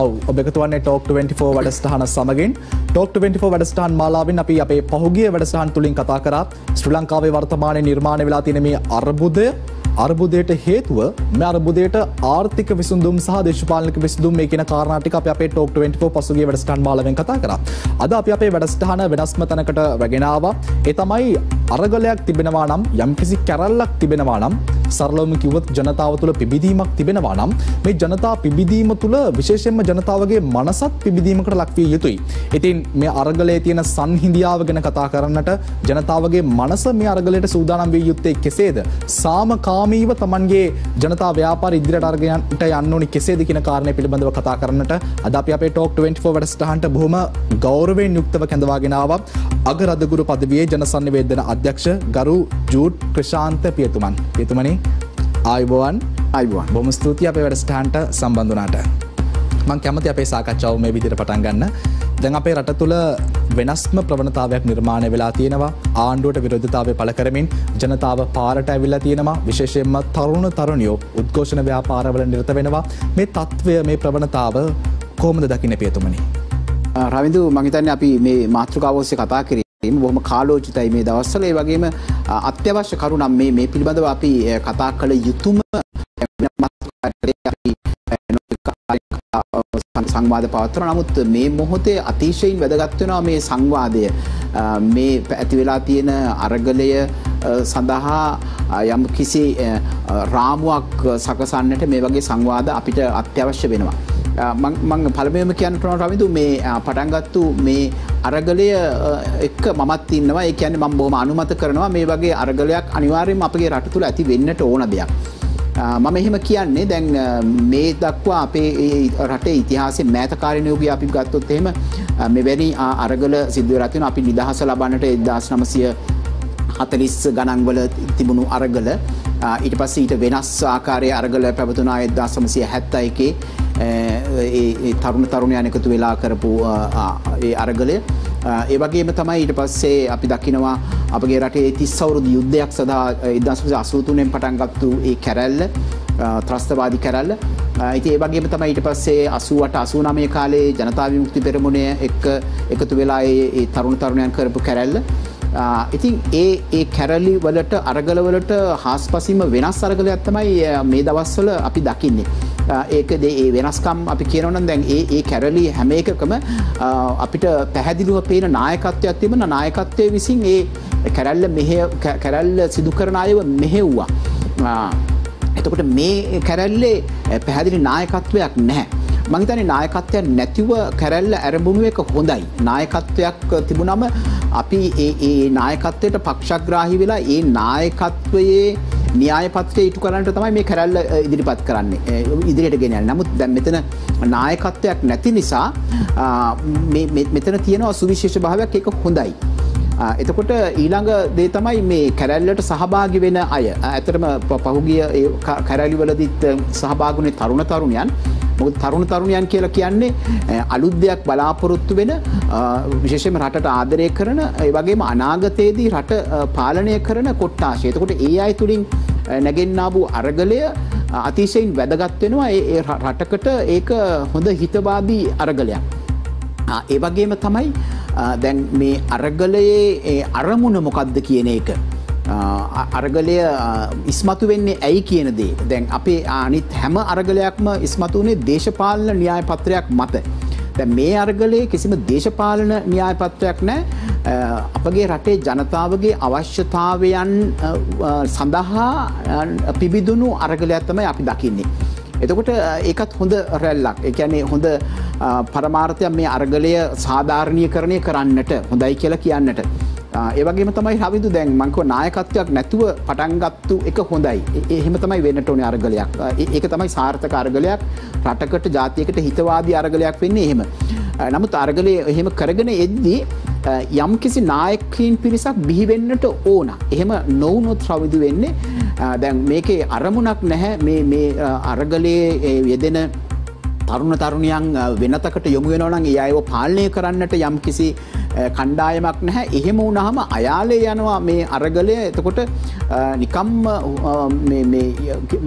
ඔබ එකතු වන්නේ Talk 24 වැඩසටහන සමගින්. Talk 24 වැඩසටහන් මාලාවෙන් අපි අපේ පහුගිය වැඩසටහන් තුලින් කතා කරා ශ්‍රී ලංකාවේ වර්තමානයේ නිර්මාණය වෙලා තියෙන මේ අර්බුදයට හේතුව මේ අර්බුදයට ආර්ථික විසඳුම් සහ දේශපාලනික විසඳුම් මේ කියන කාරණා ටික අපි අපේ Talk 24 පසුගිය වැඩසටහන් මාලාවෙන් කතා කරා. අද අපි අපේ වැඩසටහන වෙනස්ම තැනකට රැගෙන ආවා. ඒ තමයි අරගලයක් තිබෙනවා නම් යම්කිසි කැරල්ලක් තිබෙනවා නම් සරලවම කිව්වොත් ජනතාව තුළ පිබිදීමක් තිබෙනවා නම් මේ ජනතා පිබිදීම තුළ විශේෂයෙන්ම ජනතාවගේ මනසත් පිබිදීමකට ලක් විය යුතුයි. ඉතින් මේ අරගලයේ තියෙන සංහිඳියාව ගැන කතා කරන්නට ජනතාවගේ මනස මේ අරගලයට සූදානම් විය යුත්තේ කෙසේද? සාමකාමීව Tamanගේ ජනතා ව්‍යාපාර ඉදිරියට අරගෙනට යන්න ඕනි කෙසේද කියන කාරණය පිළිබඳව කතා කරන්නට අද අපි අපේ Talk 24 වැඩසටහනට බොහොම ගෞරවයෙන් යුක්තව කැඳවාගෙන ආවා අගරදගුරු පදවියේ ජනසන්නිවේදන අධ්‍යක්ෂ ගරු ජූඩ් ක්‍රිෂාන්ත පියතුමන්. පියතුමනි ආයුබෝවන්. බොහොම ස්තුතියි අපේ වැඩසටහනට සම්බන්ධ වුණාට. මම කැමති අපේ සාකච්ඡාව මේ විදිහට පටන් ගන්න. දැන් අපේ රට තුළ වෙනස්ම ප්‍රවණතාවයක් නිර්මාණය වෙලා තියෙනවා. ආණ්ඩුවට විරෝධතාවය පළ කරමින් ජනතාව පාරට ඇවිල්ලා තියෙනවා. විශේෂයෙන්ම තරුණ තරුණියෝ උද්ඝෝෂණ ව්‍යාපාරවල නිරත වෙනවා. මේ තත්ත්වය මේ ප්‍රවණතාව කොහොමද දකින්නේ පියතුමනි? රවින්දු මම හිතන්නේ අපි මේ මාතෘකාව ඔස්සේ කතා කරේ බොහොම කාලෝචිතයි මේ දවස්වල. ඒ වගේම අත්‍යවශ්‍ය කරුණක් මේ පිළිබඳව අපි කතා කළ යුතුම සංවාද පවත්වනවා. නමුත් මේ මොහොතේ අතිශයින් වැදගත් වෙනවා මේ සංවාදය. මේ ඇති වෙලා තියෙන අරගලය සඳහා යම්කිසි රාමුවක් සකසන්නට මේ වගේ සංවාද අපිට අත්‍යවශ්‍ය වෙනවා. මම පළමුවෙන්ම කියන්න ඕන රවිදු මේ පටන්ගත්තු මේ අරගලය එක්ක මමත් ඉන්නවා. ඒ කියන්නේ මම බොහොම අනුමත කරනවා මේ වගේ අරගලයක් අනිවාර්යයෙන්ම අපේ රට තුළ ඇති වෙන්නට ඕන දෙයක්. මම එහෙම කියන්නේ දැන් මේ දක්වා අපේ රටේ ඉතිහාසයේ මෑතකාලීන යුගය අපි ගත්තොත් එහෙම මෙවැනි අරගල සිද්ධ වෙලා තියෙනවා. අපි නිදහස ලබන්නට 1940 ගණන්වල තිබුණු අරගල ඊට පස්සේ ඊට වෙනස් ආකාරයේ අරගල පැවතුණා 1971 ඒ තරුණ තරුණියන් එකතු වෙලා කරපු ඒ අරගලය. ඒ වගේම තමයි ඊට පස්සේ අපි දකිනවා අපගේ රටේ 30 අවුරුදු යුද්ධයක් සඳහා 1983 පටන් ගත්තු ඒ කැරැල්ල ත්‍රස්තවාදී කැරැල්ල. ඉතින් ඒ වගේම තමයි ඊට පස්සේ 88 89 කාලේ ජනතා විමුක්ති පෙරමුණේ එක්ක එකතු වෙලා ඒ තරුණ තරුණියන් කරපු කැරැල්ල. ඉතින් ඒ කැරලි වලට අරගල වලට හාස්පසින්ම වෙනස් අරගලයක් තමයි මේ දවස්වල අපි දකින්නේ. ඒකද ඒ වෙනස්කම් අපි කියනවා නම් දැන් ඒ කැරලි හැම එකකම අපිට පැහැදිලිව පේන නායකත්වයක් තිබෙන නායකත්වයේ විසින් ඒ කැරල්ල සිදු කරන අයව මෙහෙව්වා. එතකොට මේ කැරල්ලේ පැහැදිලි නායකත්වයක් නැහැ. මම හිතන්නේ නායකත්වයක් නැතිව කැරල්ල ආරම්භුණු එක හොඳයි. නායකත්වයක් තිබුණම අපි ඒ නායකත්වයට පක්ෂග්‍රාහී වෙලා ඒ නායකත්වයේ න්‍යාය පත්‍රය ඉටු කරන්නට තමයි මේ කැරල්ල ඉදිරිපත් කරන්නේ. ඉදිරියට ගෙන යන්නේ. නමුත් දැන් මෙතන නායකත්වයක් නැති නිසා මෙතන තියෙන සුවිශේෂ භාවයක් ඒක හොඳයි. එතකොට ඊළඟ දේ තමයි මේ කැරැල්ලට සහභාගි වෙන අය. ඇත්තටම පහුගිය ඒ කැරැලිවලදීත් සහභාගුනේ තරුණ තරුණියන්. මොකද තරුණ තරුණියන් කියලා කියන්නේ අලුත් දෙයක් බලාපොරොත්තු වෙන විශේෂයෙන්ම රටට ආදරය කරන ඒ වගේම අනාගතයේදී රට පාලනය කරන කොට්ටාශය. එතකොට ඒ අය තුලින් නැගෙන්නා වූ අරගලය අතිශයින් වැදගත් වෙනවා. ඒ රටකට ඒක හොඳ හිතවාදී අරගලයක්. ඒ වගේම තමයි දැන් මේ අරගලයේ අරමුණ මොකද්ද කියන එක අරගලය ඉස්මතු වෙන්නේ ඇයි කියන දේ. දැන් අපේ අනිත් හැම අරගලයක්ම ඉස්මතු වුණේ දේශපාලන න්‍යාය පත්‍රයක් මත. දැන් මේ අරගලයේ කිසිම දේශපාලන න්‍යාය පත්‍රයක් නැහැ. අපගේ රටේ ජනතාවගේ අවශ්‍යතාවයන් සඳහා පිබිදුණු අරගලයක් තමයි අපි දකින්නේ. එතකොට ඒකත් හොඳ රැල්ලක්. ඒ කියන්නේ හොඳ පරමාර්ථයක් මේ අරගලය සාධාරණීකරණය කරන්නට හොඳයි කියලා කියන්නට. ඒ වගේම තමයි රවිදු දැන් මං කිව්වා නායකත්වයක් නැතුව පටන් ගත්තු එක හොඳයි. එහෙම තමයි වෙන්නට ඕනේ අරගලයක්. ඒක තමයි සාර්ථක අරගලයක්. රටකට ජාතියකට හිතවාදී අරගලයක් වෙන්නේ එහෙම. නමුත් අරගලය එහෙම කරගෙන එද්දී යම්කිසි නායකයින් පිරිසක් බිහි වෙන්නට ඕන. එහෙම නොවුනොත් රවිදු වෙන්නේ දැන් මේකේ අරමුණක් නැහැ. මේ අරගලයේ යෙදෙන තරුණ තරුණියන් වෙනතකට යොමු වෙනවා නම් ඒ අයව පාලනය කරන්නට යම්කිසි කණ්ඩායමක් නැහැ. එහෙම වුණාම අයාලේ යනවා මේ අරගලය. එතකොට නිකම්ම මේ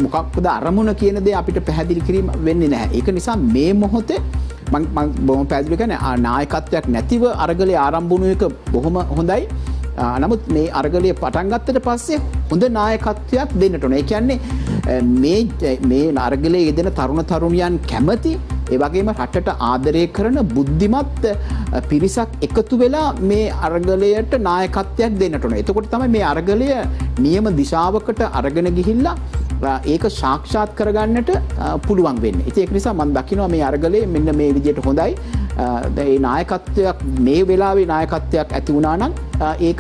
මොකක්ද අරමුණ කියන දේ අපිට පැහැදිලි කිරීම වෙන්නේ නැහැ. ඒක නිසා මේ මොහොතේ මම බොහොම පැහැදිලි කියන්නේ නායකත්වයක් නැතිව අරගලේ ආරම්භුණු එක බොහොම හොඳයි. නමුත් මේ අරගලය පටන් ගත්තට පස්සේ හොඳ නායකත්වයක් දෙන්නට ඕනේ. ඒ කියන්නේ මේ අරගලයේ යෙදෙන තරුණ තරුණියන් කැමති, ඒ වගේම රටට ආදරය කරන බුද්ධිමත් පිරිසක් එකතු වෙලා මේ අරගලයට නායකත්වයක් දෙන්නට ඕනේ. එතකොට තමයි මේ අරගලය නියම දිශාවකට අරගෙන ගිහිල්ලා ඒක සාක්ෂාත් කරගන්නට පුළුවන් වෙන්නේ. ඉතින් ඒක නිසා මම දකිනවා මේ අරගලයේ මෙන්න මේ විදිහට හොඳයි. ඒ නායකත්වයක් මේ වෙලාවේ නායකත්වයක් ඇති වුණා නම් ඒක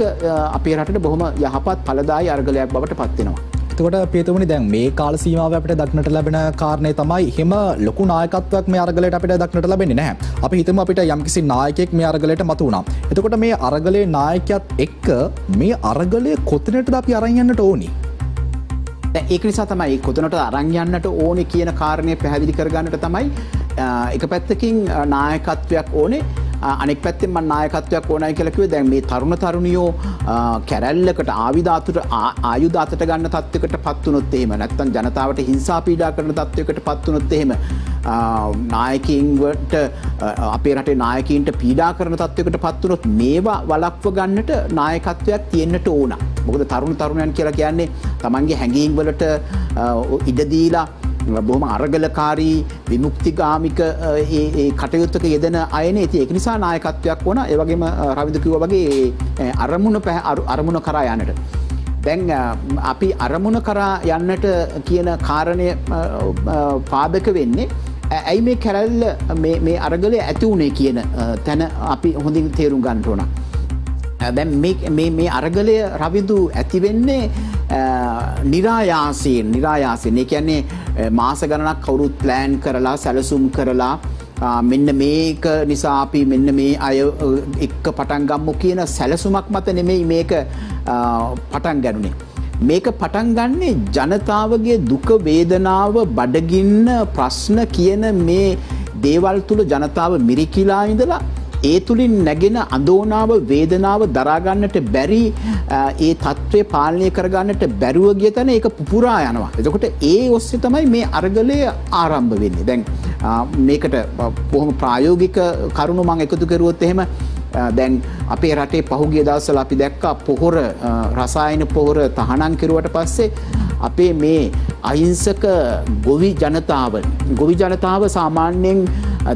අපේ රටට බොහොම යහපත් ඵලදායි අරගලයක් බවට පත් වෙනවා. එතකොට පියතුමනි දැන් මේ කාල සීමාව අපිට දක්නට ලැබෙන කාරණේ තමයි එහෙම ලොකු නායකත්වයක් මේ අරගලයට අපිට දක්නට ලැබෙන්නේ නැහැ. අපි හිතමු අපිට යම්කිසි නායකයෙක් මේ අරගලයට මතු වුණා. එතකොට මේ අරගලයේ නායකයාත් එක්ක මේ අරගලයේ කොතැනටද අපි අරන් යන්නට ඕනි? දැන් ඒක නිසා තමයි කොතැනට අරන් යන්නට ඕනි කියන කාරණේ පැහැදිලි කරගන්නට තමයි එක පැත්තකින් නායකත්වයක් ඕනේ. අනෙක් පැත්තෙන් මම නායකත්වයක් ඕනයි කියලා කිව්වේ දැන් මේ තරුණ තරුණියෝ කැරැල්ලකට ආයුධ අතට ගන්න තත්වයකට පත් වුණොත් එහෙම නැත්නම් ජනතාවට හිංසා පීඩා කරන තත්වයකට පත් වුණොත් එහෙම නායකයින්ට අපේ රටේ නායකයින්ට පීඩා කරන තත්වයකට පත් වුණොත් මේවා වළක්ව ගන්නට නායකත්වයක් තියෙන්නට ඕන. මොකද තරුණ තරුණයන් කියලා කියන්නේ තමන්ගේ හැඟීම් වලට ඉඩ දීලා බොහොම අරගලකාරී විමුක්තිගාමික කටයුත්තක යෙදෙන අයනේ. ඉතින් ඒක නිසා නායකත්වයක් ඕන. ඒ වගේම රවිඳු කිව්වා වගේ අරමුණ කරා යන්නට. දැන් අපි අරමුණ කරා යන්නට කියන කාරණය පාදක වෙන්නේ ඇයි මේ කැරැල්ල මේ අරගලය ඇති වුණේ කියන තැන අපි හොඳින් තේරුම් ගන්න ඕන. දැන් මේ අරගලය රවිඳු ඇති වෙන්නේ නිරායාසයෙන්. ඒ කියන්නේ මාස ගණනක් කවුරුත් ප්ලෑන් කරලා සැලසුම් කරලා මෙන්න මේක නිසා අපි මෙන්න මේ අය එක්ක පටන් ගමු කියන සැලසුමක් මත නෙමෙයි මේක පටන් ගන්නුනේ. මේක පටන් ගන්නේ ජනතාවගේ දුක, වේදනාව, බඩගින්න, ප්‍රශ්න කියන මේ දේවල් තුල ජනතාව මිරිකිලා ඉඳලා ඒ තුලින් නැගෙන අඳෝනාව, වේදනාව දරා ගන්නට බැරි ඒ තත්ත්වය පාලනය කර ගන්නට බැරුව ගිය තැන ඒක පුපුරා යනවා. එතකොට ඒ ඔස්සේ තමයි මේ අරගලය ආරම්භ වෙන්නේ. දැන් මේකට බොහොම ප්‍රායෝගික කරුණු මම එකතු කරුවොත් එහෙම දැන් අපේ රටේ පහුගිය දවස්වල අපි දැක්කා රසායන පොහොර තහනම් කෙරුවට පස්සේ අපේ මේ අහිංසක ගොවි ජනතාව සාමාන්‍යයෙන්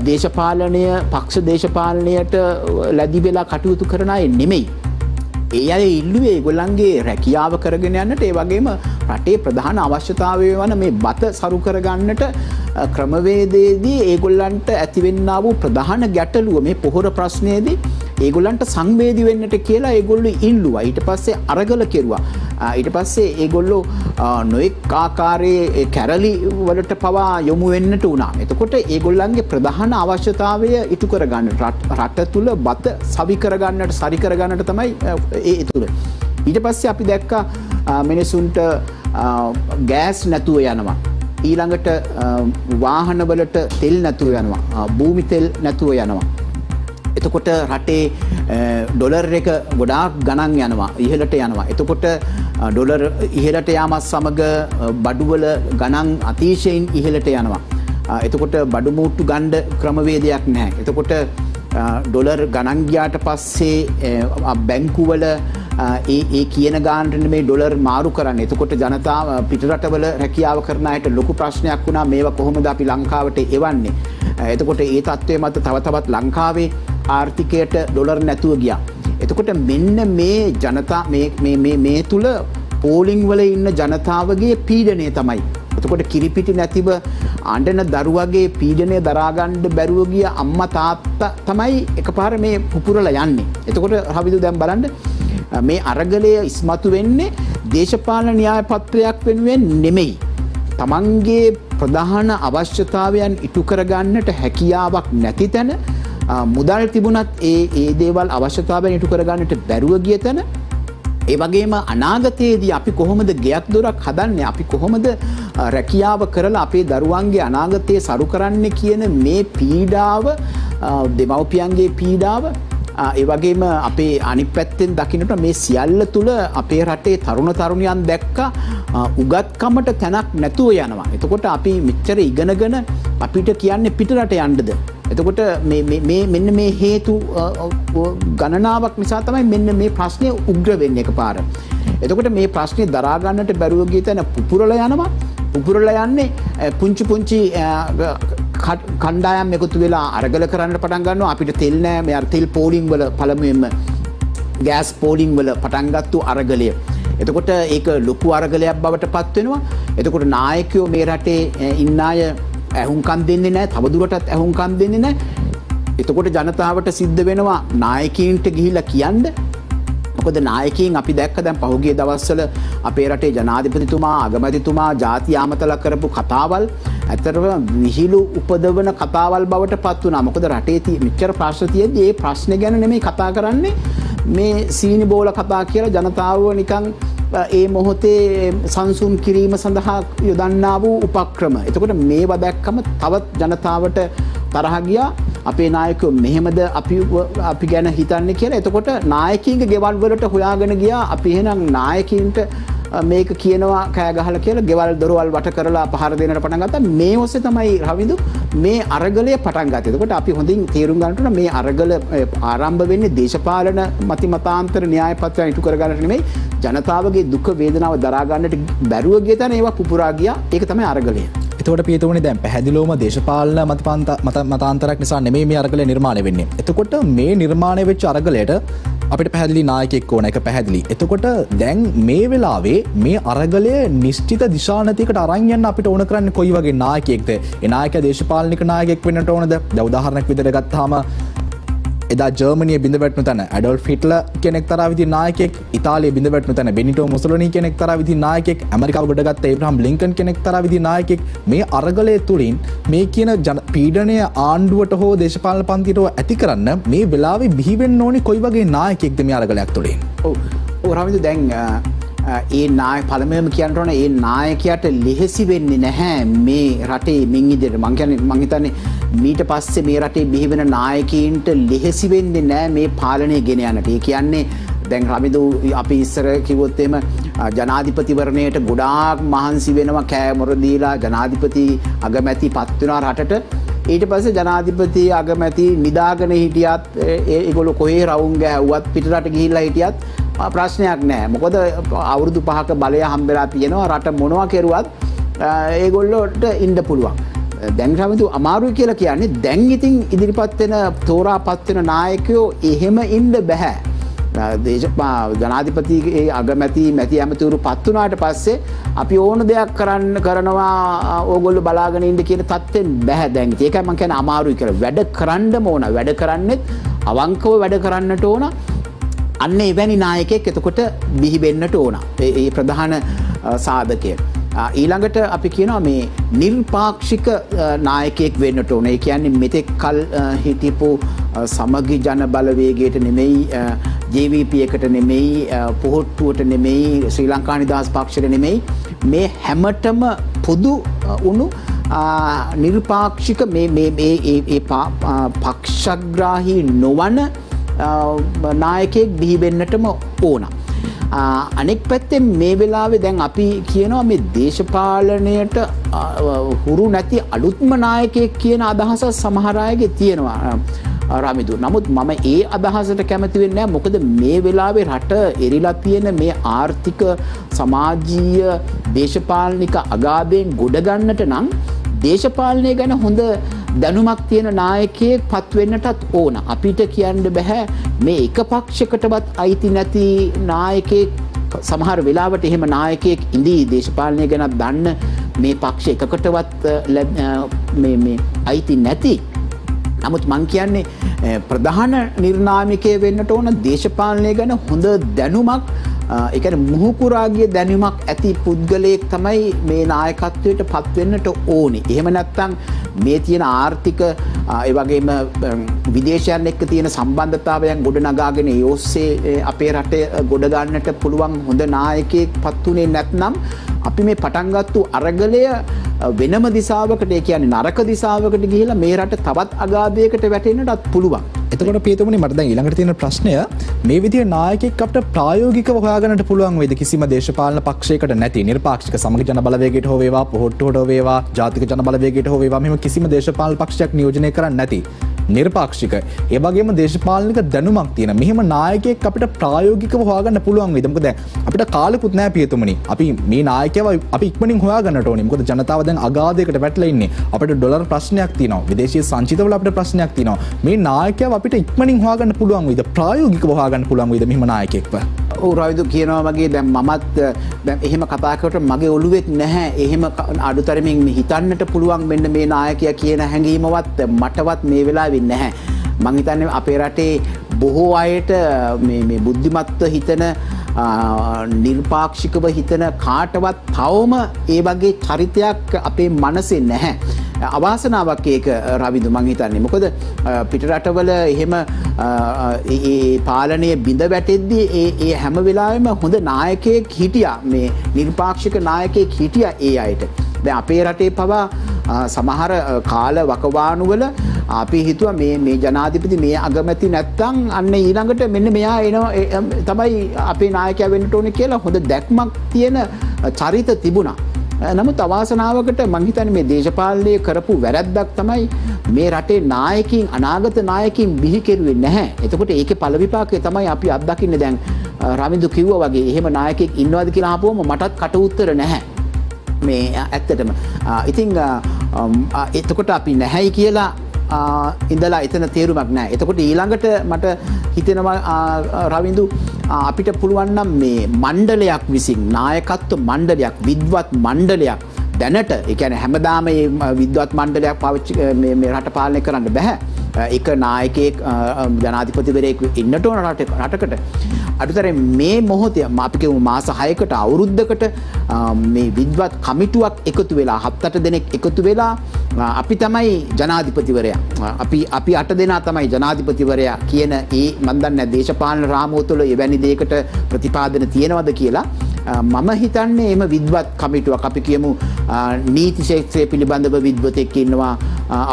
දේශපාලනය, පක්ෂ දේශපාලනයට ලැබි වෙලා කටයුතු කරන අය නෙමෙයි. ඒ අය ඉල්ලුවේ ඒගොල්ලන්ගේ රැකියාව කරගෙන යන්නට, ඒ වගේම රටේ ප්‍රධාන අවශ්‍යතාවය වන මේ බත සරු කරගන්නට ක්‍රමවේදයේදී ඒගොල්ලන්ට ඇතිවෙන්නා වූ ප්‍රධාන ගැටලුව මේ පොහොර ප්‍රශ්නයේදී ඒගොල්ලන්ට සංවේදී වෙන්නට කියලා ඒගොල්ලෝ ඉල්ලුවා. ඊට පස්සේ අරගල කෙරුවා. ඊට පස්සේ ඒගොල්ලෝ නොඑක් ආකාරයේ කැරලි වලට පවා යොමු වෙන්නට උනා. එතකොට ඒගොල්ලන්ගේ ප්‍රධාන අවශ්‍යතාවය ඉටු කරගන්න, රට තුල බත සවි කරගන්නට, සරි කරගන්නට තමයි ඒ තුල. ඊට පස්සේ අපි දැක්කා මිනිසුන්ට ගෑස් නැතුව යනවා. ඊළඟට වාහන වලට තෙල් නැතුව යනවා. භූමි තෙල් නැතුව යනවා. එතකොට රටේ ඩොලර් එක ගොඩාක් ගණන් යනවා, ඉහළට යනවා. එතකොට ඩොලර් ඉහළට යාමත් සමග බඩුවල ගණන් අතිශයින් ඉහළට යනවා. එතකොට බඩු මුට්ටු ගණ්ඩ ක්‍රමවේදයක් නැහැ. එතකොට ඩොලර් ගණන් ගියාට පස්සේ බැංකුවල ඒ කියන ගානට මේ ඩොලර් මාරු කරන්නේ. එතකොට ජනතාව පිටරටවල රැකියාව කරන අයට ලොකු ප්‍රශ්නයක් වුණා. මේවා කොහොමද අපි ලංකාවට එවන්නේ? එතකොට ඒ තත්ත්වය මත තව තවත් ලංකාවේ ආර්ථිකයට ඩොලර් නැතුව ගියා. එතකොට මෙන්න මේ ජනතා මේ තුල පෝලිං වල ඉන්න ජනතාවගේ පීඩනය තමයි. එතකොට කිරිපිටි නැතිව අඬන දරුවගේ පීඩනය දරා ගන්න බැරුව ගිය අම්මා තාත්තා තමයි එකපාර මේ පුපුරලා යන්නේ. එතකොට රවිදු දැන් බලන්න මේ අරගලය ඉස්මතු වෙන්නේ දේශපාලන න්‍යාය පත්‍රයක් වෙනුවෙන් නෙමෙයි. තමන්ගේ ප්‍රධාන අවශ්‍යතාවයන් ඉටු කරගන්නට හැකියාවක් නැති තැන, මුදල් තිබුණත් ඒ දේවල් අවශ්‍යතාවයන් ඉටු කරගන්නට බැරුව ගිය තැන, ඒ වගේම අනාගතයේදී අපි කොහොමද ගයක් දොරක් හදන්නේ, අපි කොහොමද රැකියාව කරලා අපේ දරුවන්ගේ අනාගතය සරු කරන්නේ කියන මේ පීඩාව, දෙමව්පියන්ගේ පීඩාව, ඒ වගේම අපේ අනිත් පැත්තෙන් දකින්නට මේ සියල්ල තුල අපේ රටේ තරුණ තරුණියන් දැක්ක උගත්කමට තැනක් නැතුව යනවා. එතකොට අපි මෙච්චර ඉගෙනගෙන අපිට කියන්නේ පිටරට යන්නද? එතකොට මෙන්න මේ හේතු ගණනාවක් නිසා තමයි මෙන්න මේ ප්‍රශ්නේ උග්‍ර වෙන්නේ එකපාර. එතකොට මේ ප්‍රශ්නේ දරා ගන්නට බැරුව ගිය තැන පුපුරලා යනවා. පුපුරලා යන්නේ පුංචි කණ්ඩායම් එකතු වෙලා අරගල කරන්න පටන් ගන්නවා. අපිට තෙල් නෑ. මේ තෙල් පෝලිං වල පළමුවෙන්ම ගෑස් පෝලිං වල පටන් ගත්තු අරගලය. එතකොට ඒක ලොකු අරගලයක් බවට පත් වෙනවා. එතකොට නායකයෝ මේ රටේ ඉන්න අය ඇහුම්කන් දෙන්නේ නැහැ, තවදුරටත් ඇහුම්කන් දෙන්නේ නැහැ. එතකොට ජනතාවට සිද්ධ වෙනවා නායකයින්ට ගිහිලා කියන්න. මොකද නායකයින් අපි දැක්ක දැන් පහුගිය දවස්වල අපේ රටේ ජනාධිපතිතුමා, අගමැතිතුමා ජාතිය අමතලා කරපු කතාවල් ඇත්තටම විහිළු උපදවන කතාවල් බවට පත් වුණා. මොකද රටේ මෙච්චර ප්‍රශ්න තියෙද්දි ඒ ප්‍රශ්න ගැන නෙමෙයි කතා කරන්නේ, මේ සීනි බෝල කතා කියලා ජනතාව නිකන් ඒ මොහොතේ සංසුම් කිරීම සඳහා යොදන්නා වූ උපක්‍රම. එතකොට මේවා දැක්කම තවත් ජනතාවට තරහ ගියා. අපේ නායකයෝ මෙහෙමද අපි ගැන හිතන්නේ කියලා. එතකොට නායකයින්ගේ ගෙවල් වලට හොයාගෙන ගියා. අපි එහෙනම් නායකයින්ට මේක කියනවා කෑ ගහලා කියලා ගෙවල් දොරවල් වට කරලා පහර දෙන්නට පටන් ගත්තා. මේ ඔස්සේ තමයි රවිදු මේ අරගලය පටන් ගත්තේ. එතකොට අපි හොඳින් තේරුම් ගන්නට ඕන මේ අරගල ආරම්භ වෙන්නේ දේශපාලන මතිමතාන්තර න්‍යාය පත්‍රය ඉටු කර ගන්නට නෙමෙයි, ජනතාවගේ දුක වේදනාව දරා ගන්නට බැරුව ගිය තැන ඒවා පුපුරා ගියා. ඒක තමයි අරගලය. එතකොට පියතුමනි දැන් පැහැදිලිවම දේශපාලන මතාන්තරයක් නිසා නෙමෙයි මේ අරගලය නිර්මාණය වෙන්නේ. එතකොට මේ නිර්මාණය වෙච්ච අරගලයට අපිට පැහැදිලි නායකයෙක් ඕන, ඒක පැහැදිලි. එතකොට දැන් මේ වෙලාවේ මේ අරගලය නිශ්චිත දිශානතියකට අරන් යන්න අපිට ඕන කරන්නේ කොයි වගේ නායකයෙක්ද? ඒ නායකයා දේශපාලනික නායකයෙක් වෙන්නට ඕනද? දැන් උදාහරණයක් විදිහට ගත්තාම එදා ජර්මනිය බිඳ වැටුණු තැන ඇඩොල්ෆ් හිට්ලර් කෙනෙක් තරා විදිහේ නායකයෙක්, ඉතාලිය බිඳ වැටුණු තැන බෙනිටෝ මුසොලිනි කෙනෙක් තරා විදිහේ නායකයෙක්, ඇමරිකාව ගොඩගත්ත ඒබ්‍රහම් ලින්කන් කෙනෙක් තරා විදිහේ නායකයෙක්. මේ අරගලය තුලින් මේ කියන පීඩනය ආණ්ඩුවට හෝ දේශපාලන පන්තියට ඇති කරන්න මේ වෙලාවේ බිහි වෙන්න ඕනේ කොයි වගේ නායකයෙක්ද මේ අරගලයක් තුලින්? ඔව් රාමිද දැන් ඒ නායක පළමුවෙන්ම කියන්න ඕනේ ඒ නායකයාට ලිහිසි වෙන්නේ නැහැ මේ රටේ මින් ඉදිරියට. මං හිතන්නේ මීට පස්සේ මේ රටේ බිහි වෙන නායකයින්ට ලිහිසි වෙන්නේ නැහැ මේ පාලනය ගෙන යන්නට. ඒ කියන්නේ දැන් රමිදු අපි ඉස්සර කිව්වොත් එහෙම ජනාධිපතිවරණයට ගොඩාක් මහන්සි වෙනවා, කෑමොර දීලා ජනාධිපති අගමැති පත් වෙනවා රටට. ඊට පස්සේ ජනාධිපති අගමැති නිදාගෙන හිටියත් ඒගොල්ලෝ කොහේ රවුම් ගෑවුවත් පිටරට ගිහිල්ලා හිටියත් ප්‍රශ්නයක් නැහැ. මොකද අවුරුදු 5ක බලය හම්බෙලා තියෙනවා. රට මොනවා කෙරුවත් ඒගොල්ලෝට ඉන්න පුළුවන්. දැන් රමිදු අමාරුයි කියලා කියන්නේ දැන් ඉතින් ඉදිරිපත් වෙන තෝරාපත් වෙන නායකයෝ එහෙම ඉන්න බෑ. ජනාධිපති ඒ අගමැති මැති ඇමතිවරු පත් වුණාට පස්සේ අපි ඕන දෙයක් කරන්න කරනවා ඕගොල්ලෝ බලාගෙන ඉන්න කියන තත්ත්වෙන් බෑ දැන්. ඒකයි මම කියන්නේ අමාරුයි කියලා. වැඩ කරන්නම ඕන. වැඩ කරන්නෙත් අවංකව වැඩ කරන්නට ඕන. අන්න එවැනි නායකයෙක් එතකොට බිහි වෙන්නට ඕන. ඒ ප්‍රධාන සාධකය. ඊළඟට අපි කියනවා මේ නිර්පාක්ෂික නායකයෙක් වෙන්නට ඕන. ඒ කියන්නේ මෙතෙක් කල් හිටපු සමගි ජන බලවේගයට නෙමෙයි, JVP එකට නෙමෙයි, පොහොට්ටුවට නෙමෙයි, ශ්‍රී ලංකා නිදහස් පක්ෂයට නෙමෙයි, මේ හැමතෙම පොදු වුණු නිර්පාක්ෂික මේ පක්ෂග්‍රාහී නොවන නායකයෙක් බිහි වෙන්නටම ඕන. අනෙක් පැත්තෙන් මේ වෙලාවේ දැන් අපි කියනවා මේ දේශපාලනයට හුරු නැති අලුත්ම නායකයෙක් කියන අදහස සමහර අයගේ තියෙනවා රමිදු. නමුත් මම ඒ අදහසට කැමති වෙන්නේ නැහැ. මොකද මේ වෙලාවේ රට එරිලා තියෙන මේ ආර්ථික සමාජීය දේශපාලනික අගාධයෙන් ගොඩ ගන්නට නම් දේශපාලනය ගැන හොඳ දැනුමක් තියෙන නායකයෙක් පත් වෙන්නටත් ඕන. අපිට කියන්න බෑ මේ එක පක්ෂයකටවත් අයිති නැති නායකයෙක්. සමහර වෙලාවට එහෙම නායකයෙක් ඉඳී දේශපාලනය ගැන දන්න මේ පක්ෂ එකකටවත් මේ අයිති නැති. නමුත් මං කියන්නේ ප්‍රධාන නිර්ණායකයෙ වෙන්නට ඕන දේශපාලනය ගැන හොඳ දැනුමක්, ඒ කියන්නේ මුහුකුරාගේ දැනුමක් ඇති පුද්ගලයෙක් තමයි මේ නායකත්වයට පත් වෙන්නට ඕනේ. එහෙම නැත්නම් මේ තියෙන ආර්ථික ඒ වගේම විදේශයන් එක්ක තියෙන සම්බන්ධතාවයන් ගොඩනගාගෙන ඒ ඔස්සේ අපේ රටේ ගොඩ ගන්නට පුළුවන් හොඳ නායකයෙක් පත් වුණේ නැත්නම් අපි මේ පටන් ගත්තු අරගලය වෙනම දිශාවකට ඒ කියන්නේ නරක දිශාවකට ගිහිලා මේ රට තවත් අගාධයකට වැටෙන්නටත් පුළුවන්. එතකොට පියතුමනි මට දැන් ඊළඟට තියෙන ප්‍රශ්නය මේ විදිහේ නායකයෙක් අපිට ප්‍රායෝගිකව හොයාගන්නට පුළුවන් වේද කිසිම දේශපාලන පක්ෂයකට නැති නිර්පාක්ෂික සමග ජන බලවේගයට හෝ වේවා පොහොට්ටුවට හෝ වේවා ජාතික ජන බලවේගයට හෝ වේවා මෙහෙම කිසිම දේශපාලන පක්ෂයක් නියෝජනය කරන්නේ නැති නිර්පාක්ෂික ඒ වගේම දේශපාලනික දැනුමක් තියෙන මෙහෙම නායකයෙක් අපිට ප්‍රායෝගිකව හොයාගන්න පුළුවන් වේද? මොකද අපිට කාලෙකුත් නැහැ පියතුමනි. අපි මේ නායකයව අපි ඉක්මනින් හොයාගන්නට ඕනේ. මොකද ජනතාව දැන් අගාධයකට වැටලා ඉන්නේ. අපිට ඩොලර් ප්‍රශ්නයක් තියෙනවා. විදේශීය සංචිතවල අපිට ප්‍රශ්නයක් තියෙනවා. මේ නායකයව අපිට ඉක්මනින් හොයාගන්න පුළුවන් වේද? ප්‍රායෝගිකව හොයාගන්න පුළුවන් වේද මෙහෙම නායකයෙක්ව? ඔව් රවිදු කියනවා වගේ දැන් මමත් දැන් එහෙම කතා කරට මගේ ඔළුවෙත් නැහැ. එහෙම අඩුතරමින් හිතන්නට පුළුවන් වෙන්න මේ නායකයා කියන හැඟීමවත් මටවත් මේ වෙලාවේ නැහැ. මං හිතන්නේ අපේ රටේ බොහෝ අයට මේ බුද්ධිමත්ව හිතන නිර්පාක්ෂිකව හිතන කාටවත් තවම ඒ වගේ චරිතයක් අපේ මනසේ නැහැ. අවාසනාවක් ඒක රවිදු මං හිතන්නේ. මොකද පිටරටවල එහෙම ඒ පාලනය බිඳ වැටෙද්දී ඒ හැම වෙලාවෙම හොඳ නායකයෙක් හිටියා. මේ නිර්පාක්ෂික නායකයෙක් හිටියා ඒ අයට. දැන් අපේ රටේ පවා සමහර කාල වකවානුවල අපි හිතුවා මේ ජනාධිපති මේ අගමැති නැත්තම් අන්න ඊළඟට මෙන්න මෙයා එනවා තමයි අපේ නායකයා වෙන්නට ඕනේ කියලා හොඳ දැක්මක් තියෙන චරිත තිබුණා. නමුත් අවාසනාවකට මං හිතන්නේ මේ දේශපාලනය කරපු වැරැද්දක් තමයි මේ රටේ නායකයින් අනාගත නායකයින් බිහි කෙරුවේ නැහැ. එතකොට ඒකේ පළ විපාකය තමයි අපි අත්දකින්නේ. දැන් රවිදු කිව්වා වගේ එහෙම නායකයෙක් ඉන්නවද කියලා අහපුවම මටත් කට උත්තර නැහැ. මේ ඇත්තටම ඉතින් එතකොට අපි නැහැයි කියලා ඉඳලා එතන තේරුමක් නැහැ. එතකොට ඊළඟට මට හිතෙනවා රවිදු අපිට පුළුවන් නම් මේ මණ්ඩලයක් විසින් නායකත්ව මණ්ඩලයක් විද්වත් මණ්ඩලයක් දැනට ඒ කියන්නේ හැමදාම මේ විද්වත් මණ්ඩලයක් පාවිච්චි මේ රට පාලනය කරන්න බෑ. එක නායකයෙක් ජනාධිපතිවරයෙක් ඉන්නට ඕන රටකට. අඩුතරේ මේ මොහොතේ අපි කියමු මාස 6කට අවුරුද්දකට මේ විද්වත් කමිටුවක් එකතු වෙලා 7-8 දෙනෙක් එකතු වෙලා අපි තමයි ජනාධිපතිවරයා. අපි 8 දෙනා තමයි ජනාධිපතිවරයා කියන මම දන්නේ නැහැ දේශපාලන රාමුව තුළ එවැනි දෙයකට ප්‍රතිපාදන තියෙනවද කියලා. මම හිතන්නේ එම විද්වත් කමිටුවක් අපි කියමු නීති ක්ෂේත්‍රය පිළිබඳව විද්වතෙක් ඉන්නවා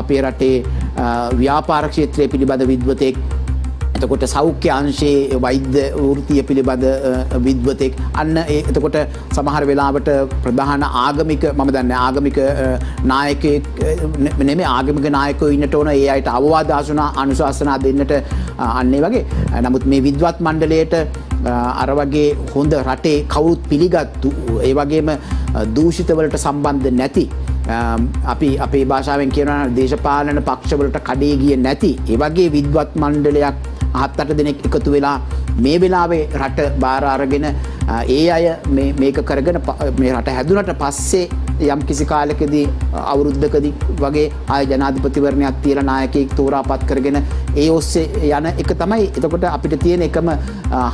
අපේ රටේ ව්‍යාපාර ක්ෂේත්‍රය පිළිබඳ විද්වතෙක් එතකොට සෞඛ්‍ය අංශයේ වෛද්‍ය වෘත්තිය පිළිබඳ විද්වතෙක් අන්න එතකොට සමහර වෙලාවට ප්‍රධාන ආගමික මම දන්නේ ආගමික නායකයෙක් නෙමෙයි ආගමික නායකයෝ ඉන්නට ඕන ඒ අයට අවවාද අනුශාසනා දෙන්නට අන්න ඒ වගේ. නමුත් මේ විද්වත් මණ්ඩලයට අර වගේ හොඳ රටේ කවුරුත් පිළිගත්තු ඒ වගේම දූෂිතවලට සම්බන්ධ නැති අපි අපේ භාෂාවෙන් කියනවා දේශපාලන පක්ෂවලට කඩේ ගියේ නැති ඒ වගේ විද්වත් මණ්ඩලයක් 7-8 දෙනෙක් එකතු වෙලා මේ වෙලාවේ රට බාර අරගෙන ඒ අය මේක කරගෙන මේ රට හැදුනට පස්සේ යම් කිසි කාලයකදී අවුරුද්දකදී වගේ ආය ජනාධිපතිවරණයක් තියලා නායකයෙක් තෝරාපත් කරගෙන ඒ ඔස්සේ යන එක තමයි එතකොට අපිට තියෙන එකම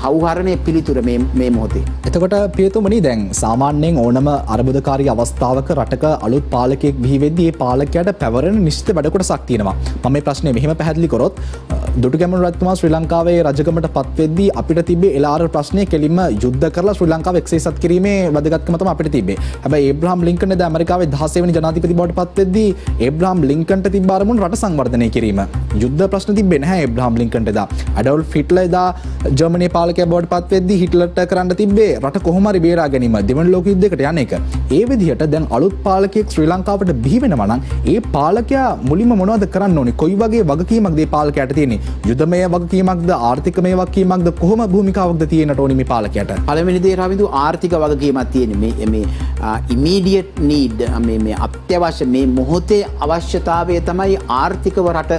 හවුහරණයේ පිළිතුර මේ මොහොතේ. එතකොට පියතුමනි දැන් සාමාන්‍යයෙන් ඕනම අරබුදකාරී අවස්ථාවක රටක අලුත් පාලකයෙක් බිහි වෙද්දී ඒ පාලකයාට පැවරෙන නිශ්චිත වැඩ කොටසක් තියෙනවා. මම මේ ප්‍රශ්නේ මෙහෙම පැහැදිලි කරොත් දුටුගැමුණු රජතුමා ශ්‍රී ලංකාවේ රජකමට පත් වෙද්දී අපිට තිබ්බේ එළාර ප්‍රශ්නේ කෙලින්ම යුද්ධ කරලා ශ්‍රී ලංකාව එක්සේසත් කිරීමේ වැදගත්කම තමයි අපිට තිබ්බේ. හැබැයි ඒබ්‍රහම් ලින්කන් ද ඇමරිකාවේ 16 වෙනි ජනාධිපති බවට පත් වෙද්දී ඒබ්‍රහම් ලින්කන්ට තිබ්බ අරමුණ රට සංවර්ධනය කිරීම. යුද්ධ ප්‍රශ්න තිබ්බේ නැහැ ඒබ්‍රහම් ලින්කන්ට දා. ඇඩෝල්ෆ් හිට්ලර් දා ජර්මනි පාලකයා බවට පත් වෙද්දී හිට්ලර්ට කරන්න තිබ්බේ රට කොහොම හරි බේරා ගැනීම දෙවන ලෝක යුද්ධයකට යන එක. ඒ විදිහට දැන් අලුත් පාලකයෙක් ශ්‍රී ලංකාවට බිහි වෙනවා නම් ඒ පාලකයා මුලින්ම මොනවද කරන්න ඕනේ? කොයි වගේ වගකීමක්ද ඒ පාලකයාට තියෙන්නේ? යුදමය වගකීමක්ද ආර්ථිකමය වගකීමක්ද කොහොම භූමිකාවක්ද තියෙන්නට ඕනි මේ පාලකයාට? පළවෙනි දේ රවිදු ආර්ථික වගකීමක් තියෙන මේ ඉමීඩියට් නීඩ් මේ අත්‍යවශ්‍ය මේ මොහොතේ අවශ්‍යතාවය තමයි ආර්ථිකව රට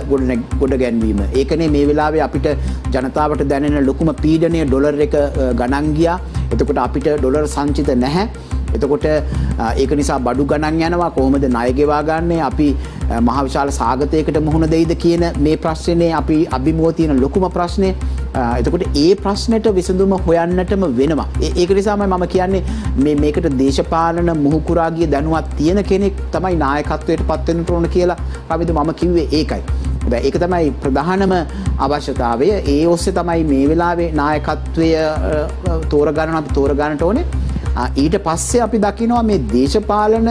ගොඩ ගැන්වීම. ඒකනේ මේ වෙලාවේ අපිට ජනතාවට දැනෙන ලොකුම පීඩනය ඩොලර් එක ගණන් ගියා. එතකොට අපිට ඩොලර් සංචිත නැහැ. එතකොට ඒක නිසා බඩු ගණන් යනවා කොහොමද ණය ගෙවා ගන්නේ අපි මහ විශාල සාගතයකට මුහුණ දෙයිද කියන මේ ප්‍රශ්නේ අපි අභිමුව තියෙන ලොකුම ප්‍රශ්නේ. එතකොට ඒ ප්‍රශ්නෙට විසඳුම හොයන්නටම වෙනවා. ඒක නිසාමයි මම කියන්නේ මේකට දේශපාලන මුහුකුරාගේ දැනුවත් තියෙන කෙනෙක් තමයි නායකත්වයට පත් වෙන්න ඕන කියලා. රවිදු මම කිව්වේ ඒකයි. ඒක තමයි ප්‍රධානම අවශ්‍යතාවය. ඒ ඔස්සේ තමයි මේ වෙලාවේ නායකත්වය තෝරගන්න අපි තෝරගන්නට ඕනේ. ඊට පස්සේ අපි දකිනවා මේ දේශපාලන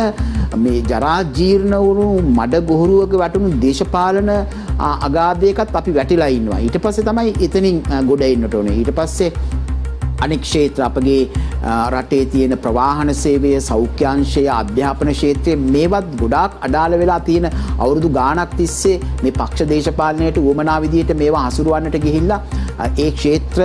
මේ ජරා ජීර්ණ වුණු මඩ බොහුරුවක වැටුණු දේශපාලන අගාධයකත් අපි වැටිලා ඉන්නවා. ඊට පස්සේ තමයි එතනින් ගොඩ එන්නට ඕනේ. ඊට පස්සේ අනෙක් ක්ෂේත්‍ර අපගේ රටේ තියෙන ප්‍රවාහන සේවය, සෞඛ්‍යාංශය, අධ්‍යාපන ක්ෂේත්‍රයේ මේවත් ගොඩාක් අඩාල වෙලා තියෙන අවුරුදු ගාණක් තිස්සේ මේ පක්ෂ දේශපාලනයට උවමනා විදියට මේවා හසුරවන්නට ගිහිල්ලා ඒ ක්ෂේත්‍ර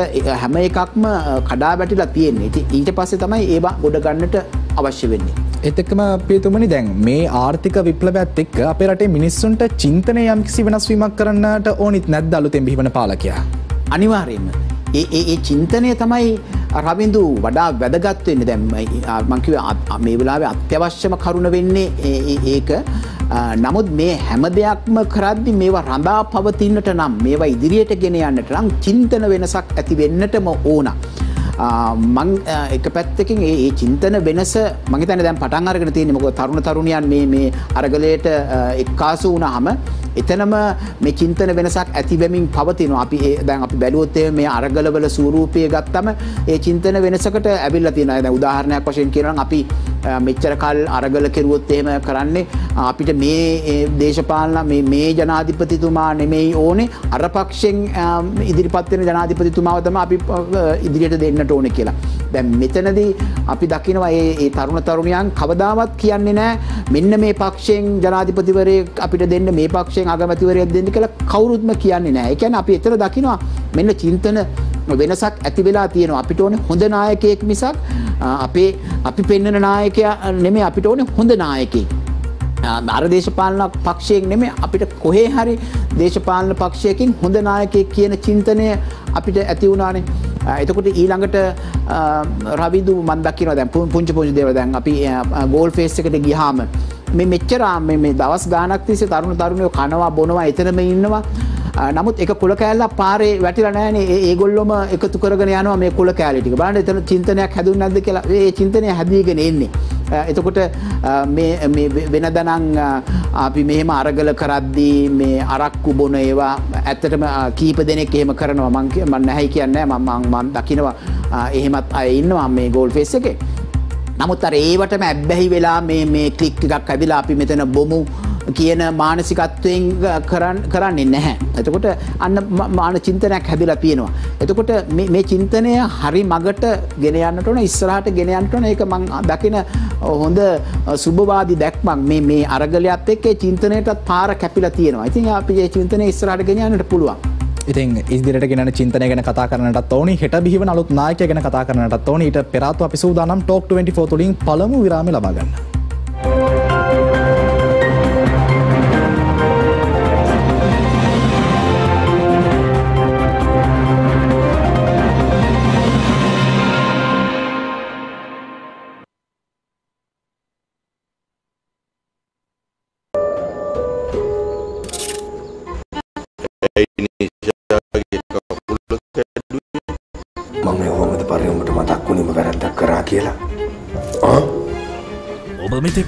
හැම එකක්ම කඩා වැටිලා තියෙන්නේ. ඊට පස්සේ තමයි ඒවා ගොඩ ගන්නට අවශ්‍ය වෙන්නේ. එතකම පියතුමනි, දැන් මේ ආර්ථික විප්ලවයත් එක්ක අපේ රටේ මිනිස්සුන්ට චින්තනය යම්කිසි වෙනස් වීමක් කරන්නට ඕනිත් නැද්ද අලුතෙන් බිහිවන පාලකයා? අනිවාර්යයෙන්ම. ඒ චින්තනය තමයි රවින්දු වඩා වැදගත් වෙන්නේ. දැන් මම කිව්වා මේ වෙලාවේ අත්‍යවශ්‍යම කරුණ වෙන්නේ ඒක. නමුත් මේ හැම දෙයක්ම කරද්දි මේවා රඳා පවතින්නට නම්, මේවා ඉදිරියට ගෙන යන්නට නම් චින්තන වෙනසක් ඇති වෙන්නටම ඕන. මම එක පැත්තකින් මේ චින්තන වෙනස මම හිතන්නේ දැන් පටන් අරගෙන තියෙන්නේ. මොකද තරුණ තරුණියන් මේ අරගලයට එක්කාසු වුණාම එතනම මේ චින්තන වෙනසක් ඇති වෙමින් පවතිනවා. දැන් අපි බැලුවොත් මේ අරගලවල ස්වරූපය ගත්තම ඒ චින්තන වෙනසකට ඇවිල්ලා තියෙනවා. දැන් උදාහරණයක් වශයෙන් කියනවා නම් අපි මෙච්චර කල් අරගල කෙරුවොත් එහෙම කරන්නේ අපිට මේ දේශපාලන මේ ජනාධිපතිතුමා නෙමෙයි ඕනේ, අර පක්ෂෙන් ඉදිරිපත් වෙන ජනාධිපතිතුමාව තමයි අපි ඉදිරියට දෙන්නට ඕනේ කියලා. දැන් මෙතනදී අපි දකිනවා මේ තරුණ තරුණියන් කවදාවත් කියන්නේ නැහැ මෙන්න මේ පක්ෂයෙන් ජනාධිපතිවරයෙක් අපිට දෙන්න, මේ පක්ෂයෙන් අගමැතිවරයෙක් දෙන්න කියලා කවුරුත්ම කියන්නේ නැහැ. ඒ කියන්නේ අපි එතන දකිනවා මෙන්න චින්තන වෙනසක් ඇති වෙලා තියෙනවා. අපිට ඕනේ හොඳ නායකයෙක් මිසක් අපි පෙන්වන නායකයා නෙමෙයි. අපිට ඕනේ හොඳ නායකයෙක්. අර දේශපාලන පක්ෂයෙන් නෙමෙයි, අපිට කොහේ හරි දේශපාලන පක්ෂයකින් හොඳ නායකයෙක් කියන චින්තනය අපිට ඇති වුණානේ. එතකොට ඊළඟට රවිදු මන් දකිනවා දැන් පුංචි දේවල්. දැන් අපි ගෝල් ෆේස් එකට ගියාම මේ මෙච්චර මේ දවස් ගාණක් තිස්සේ තරුණ තරුණියෝ කනවා බොනවා එතනම ඉන්නවා. නමුත් එක කුල කෑල්ලක් පාරේ වැටිලා නැහැනේ. ඒගොල්ලොම එකතු කරගෙන යනවා මේ කුල කෑලි ටික. බලන්න එතන චින්තනයක් හැදුනේ නැද්ද කියලා. ඒ චින්තනය හැදීගෙන එන්නේ. එතකොට මේ වෙනදනම් අපි මෙහෙම අරගල කරද්දී මේ අරක්කු බොන ඒවා ඇත්තටම කීප දෙනෙක් එහෙම කරනවා. මම නැහැයි කියන්නේ නැහැ. මම දකිනවා එහෙමත් අය ඉන්නවා මේ ගෝල් ෆේස් එකේ. නමුත් අර ඒවටම ඇබ්බැහි වෙලා මේ ක්ලික් ටිකක් ඇවිලා අපි මෙතන බොමු කියන මානසිකත්වයෙන් කරන්නේ නැහැ. එතකොට අන්න මාන චින්තනයක් හැදිලා තියෙනවා. එතකොට මේ චින්තනය හරි මගට ගෙන යන්නට ඕන, ඉස්සරහට ගෙන යන්නට ඕන. ඒක මම දකින හොඳ සුබවාදී දැක්මක්. මේ අරගලයත් එක්ක චින්තනයටත් පාර කැපිලා තියෙනවා. ඉතින් අපි මේ චින්තනය ඉස්සරහට ගෙන යන්නට පුළුවන්. ඉතින් ඉදිරියට ගෙනන චින්තනය ගැන කතා කරන්නටත් ඕනි, හෙට බිහිවන අලුත් නායකය ගැන කතා කරන්නටත් ඕනි. ඊට පෙර ආත්ව අපි සූදානම් Talk 24 තුලින් පළමු විරාමය ලබා ගන්න.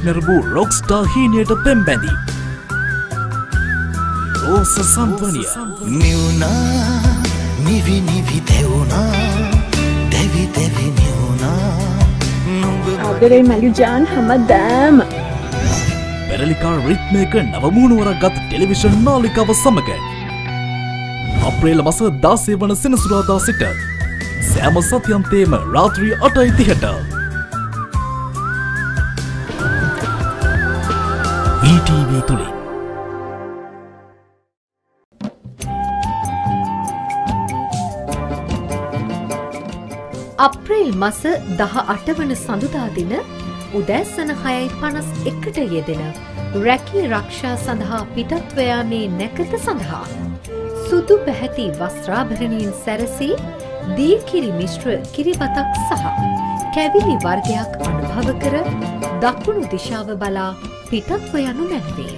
මෙරබූ රොක්ස්ටාර් හීනයට පෙම්බැඳි රෝස සම්පනිය නිවුණා, නිවි නිවි දෙවුණා, දෙවි දෙවි නිවුණා අදරේ මලු ජාන් හැමදාම පෙරලිකා රිද්මයක නවමුණුවරක් ගත් ටෙලිවිෂන් නාලිකාව සමග අප්‍රේල් මස 16 වන සෙනසුරාදා සිට සෑම සතියන්තේම රාත්‍රී 8:30ට VTV තුලින්. අප්‍රේල් මස 18 වන සඳුදා දින උදෑසන 6:51ට යෙදෙන රැකී ආරක්ෂා සඳහා පිටත්ව යාමේ නැකත සඳහා සුදු පැහැති වස්ත්‍රාභරණයෙන් සැරසී දී කිරි මිශ්‍ර කිරිබතක් සහ කැවිලි වර්ගයක් අනුභව කර දකුණු දිශාව බලා පිටත්ව යනු මැනවේ.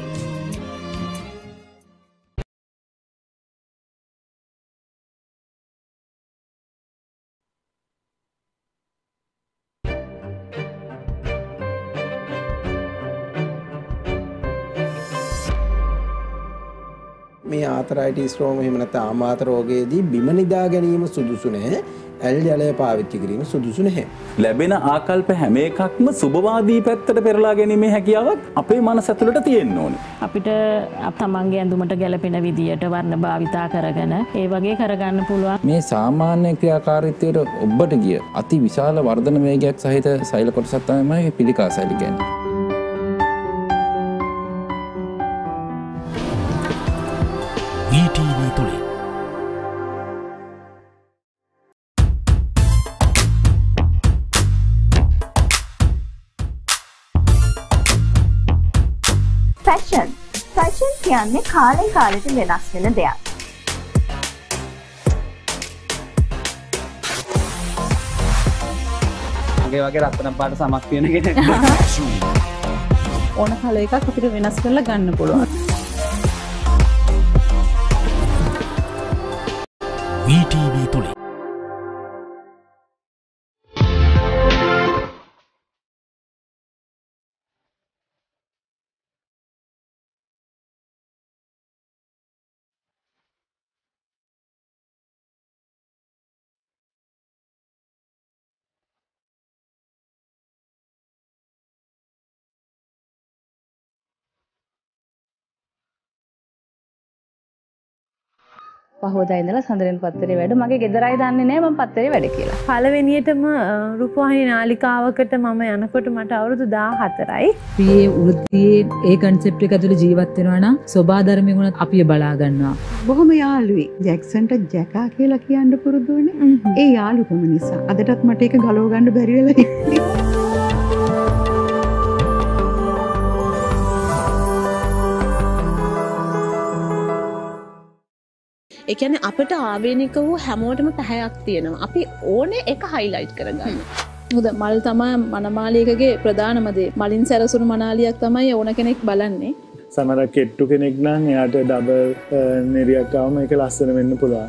මේ ආතරයිටිස් රෝම එහෙම නැත්නම් ආමාත රෝගයේදී බිම නිදා ගැනීම සුදුසු නැහැ. ඇල් ජලය පාවිච්චි කිරීම සුදුසු නැහැ. ලැබෙන ආකල්ප හැම එකක්ම සුබවාදී පැත්තට පෙරලා ගැනීමේ හැකියාවක් අපේ මනස ඇතුළට තියෙන්න ඕනේ. අපිට තමන්ගේ ඇඳුමට ගැලපෙන විදියට වර්ණ භාවිතා කරගෙන ඒ වගේ කරගන්න පුළුවන්. මේ සාමාන්‍ය ක්‍රියාකාරීත්වයට ඔබට ගිය අති විශාල වර්ධන වේගයක් සහිත සෛල කොටසක් තමයි පිළිකා සෛල කියන්නේ. VTV Tuli. Fashion. Fashion කියන්නේ කාලෙන් කාලෙට වෙනස් වෙන දෙයක්. ඒ වගේ රත්තරන් පාට සමක් තියෙන කෙනෙක්. ඕන කාලෙ එකක් අපිට වෙනස් කරලා ගන්න පුළුවන්. VTV Tuli. පහෝදා ඉඳලා සඳරෙන් පත්තරේ වැඩ මගේ ගෙදරයි දන්නේ නැහැ මම පත්තරේ වැඩ කියලා. පළවෙනියටම රූපවාහිනී නාලිකාවකට මම යනකොට මට අවුරුදු 14යි. මේ වෘත්තියේ ඒ concept එක ඇතුළේ ජීවත් වෙනවා නම් සෝබාධර්මයේ ගුණත් අපිව බලා ගන්නවා. බොහොම යාළුවෙයි. ජැක්සන්ට ජැකා කියලා කියන්න පුරුදු වෙන්නේ. ඒ යාළුකම නිසා අදටත් මට ඒක ගලව ගන්න බැරි වෙලා ඉන්නේ. Ikan apita awenika hu hamotama pahayak tiyenawa api one eka highlight karaganna muda mal thamai manamaliyekage pradhanama de malin sarasunu manaliyak thamai ona kenek balanne samara kettu kenek nan eyata double neriyak awama eka lassana wenna puluwa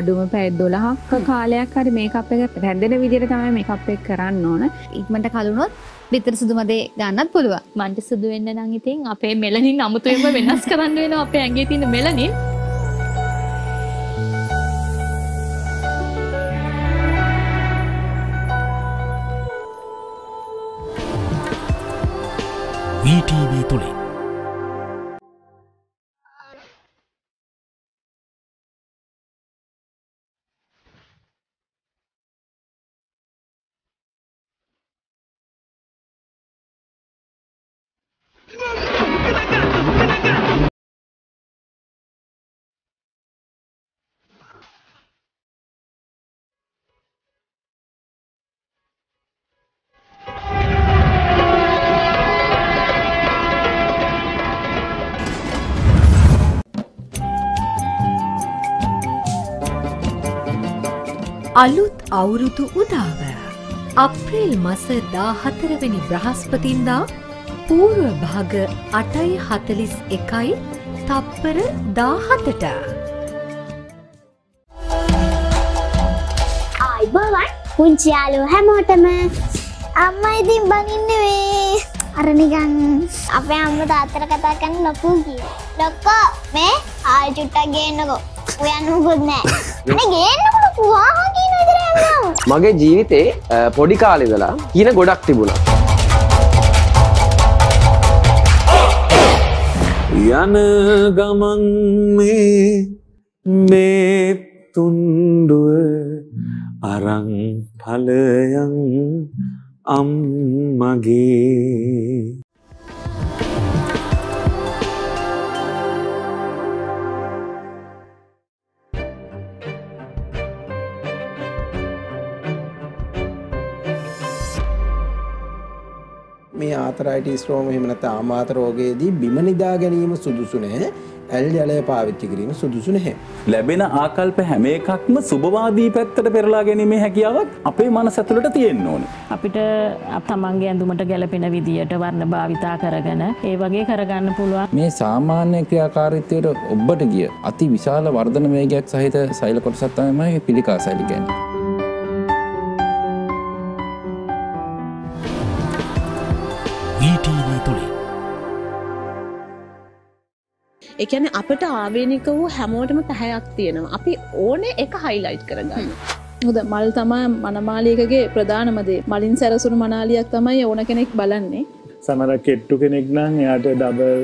aduma pay 12k kaalayak hari makeup ekak rendena widiyata thamai makeup ek karanna ona ikmanta kalunoth විතර සුදුම දේ ගන්නත් පුළුවන්. මන්ට සුදු වෙන්න නම් ඉතින් අපේ මෙලනින් අමුතුවෙන්ම වෙනස් කරන්න වෙනවා අපේ ඇඟේ තියෙන මෙලනින්. VTV Tuli. අලුත් අවුරුදු උදාව අප්‍රේල් මස 14 වෙනි බ්‍රහස්පතින්දා පූර්ව භාග 8:41 තත්පර 17ට ආයිබවන් පුංචි යාළුවෝ හැමෝටම අම්මා ඉදින් බනින්නේ වේ අර නිකන් අපේ අම්මා තාත්තලා කතා කරන ලොකු කීය ලොකෝ මේ ආයි චුට්ටක් ගේන්නකෝ ඔයano ගොඩ නෑ අනේ ගේන්නකෝ ලොකෝ මගේ ජීවිතේ පොඩි කාලේ ඉඳලා කියන ගොඩක් තිබුණා. යන ගමන් මේ තුන්දුව අරන් ඵලයන් අම්මගේ මේ ආතරයිටිස් රෝම එහෙම නැත්නම් ආමාත රෝගයේදී බිම නිදා ගැනීම සුදුසු නැහැ. ඇල් ජලය පාවිච්චි කිරීම සුදුසු නැහැ. ලැබෙන ආකල්ප හැම එකක්ම සුබවාදී පැත්තට පෙරලා ගැනීමේ හැකියාවක් අපේ මනස ඇතුළට තියෙන්න ඕනේ. අපිට තමන්ගේ ඇඳුමට ගැලපෙන විදියට වර්ණ භාවිතා කරගෙන ඒ වගේ කරගන්න පුළුවන්. මේ සාමාන්‍ය ක්‍රියාකාරීත්වයට ඔබට ගිය අති විශාල වර්ධන වේගයක් සහිත සෛල කොටසක් තමයි පිළිකා සෛල කියන්නේ. ඒ කියන්නේ අපිට ආවේනික වූ හැමෝටම පැහැයක් තියෙනවා. අපි ඕනේ එක highlight කරගන්න. හොඳ මල් තමයි මනමාලියකගේ ප්‍රධානම දේ. මලින් සැරසුණු මනාලියක් තමයි ඕන කෙනෙක් බලන්නේ. සමහර කෙට්ටු කෙනෙක් නම් එයාට ඩබල්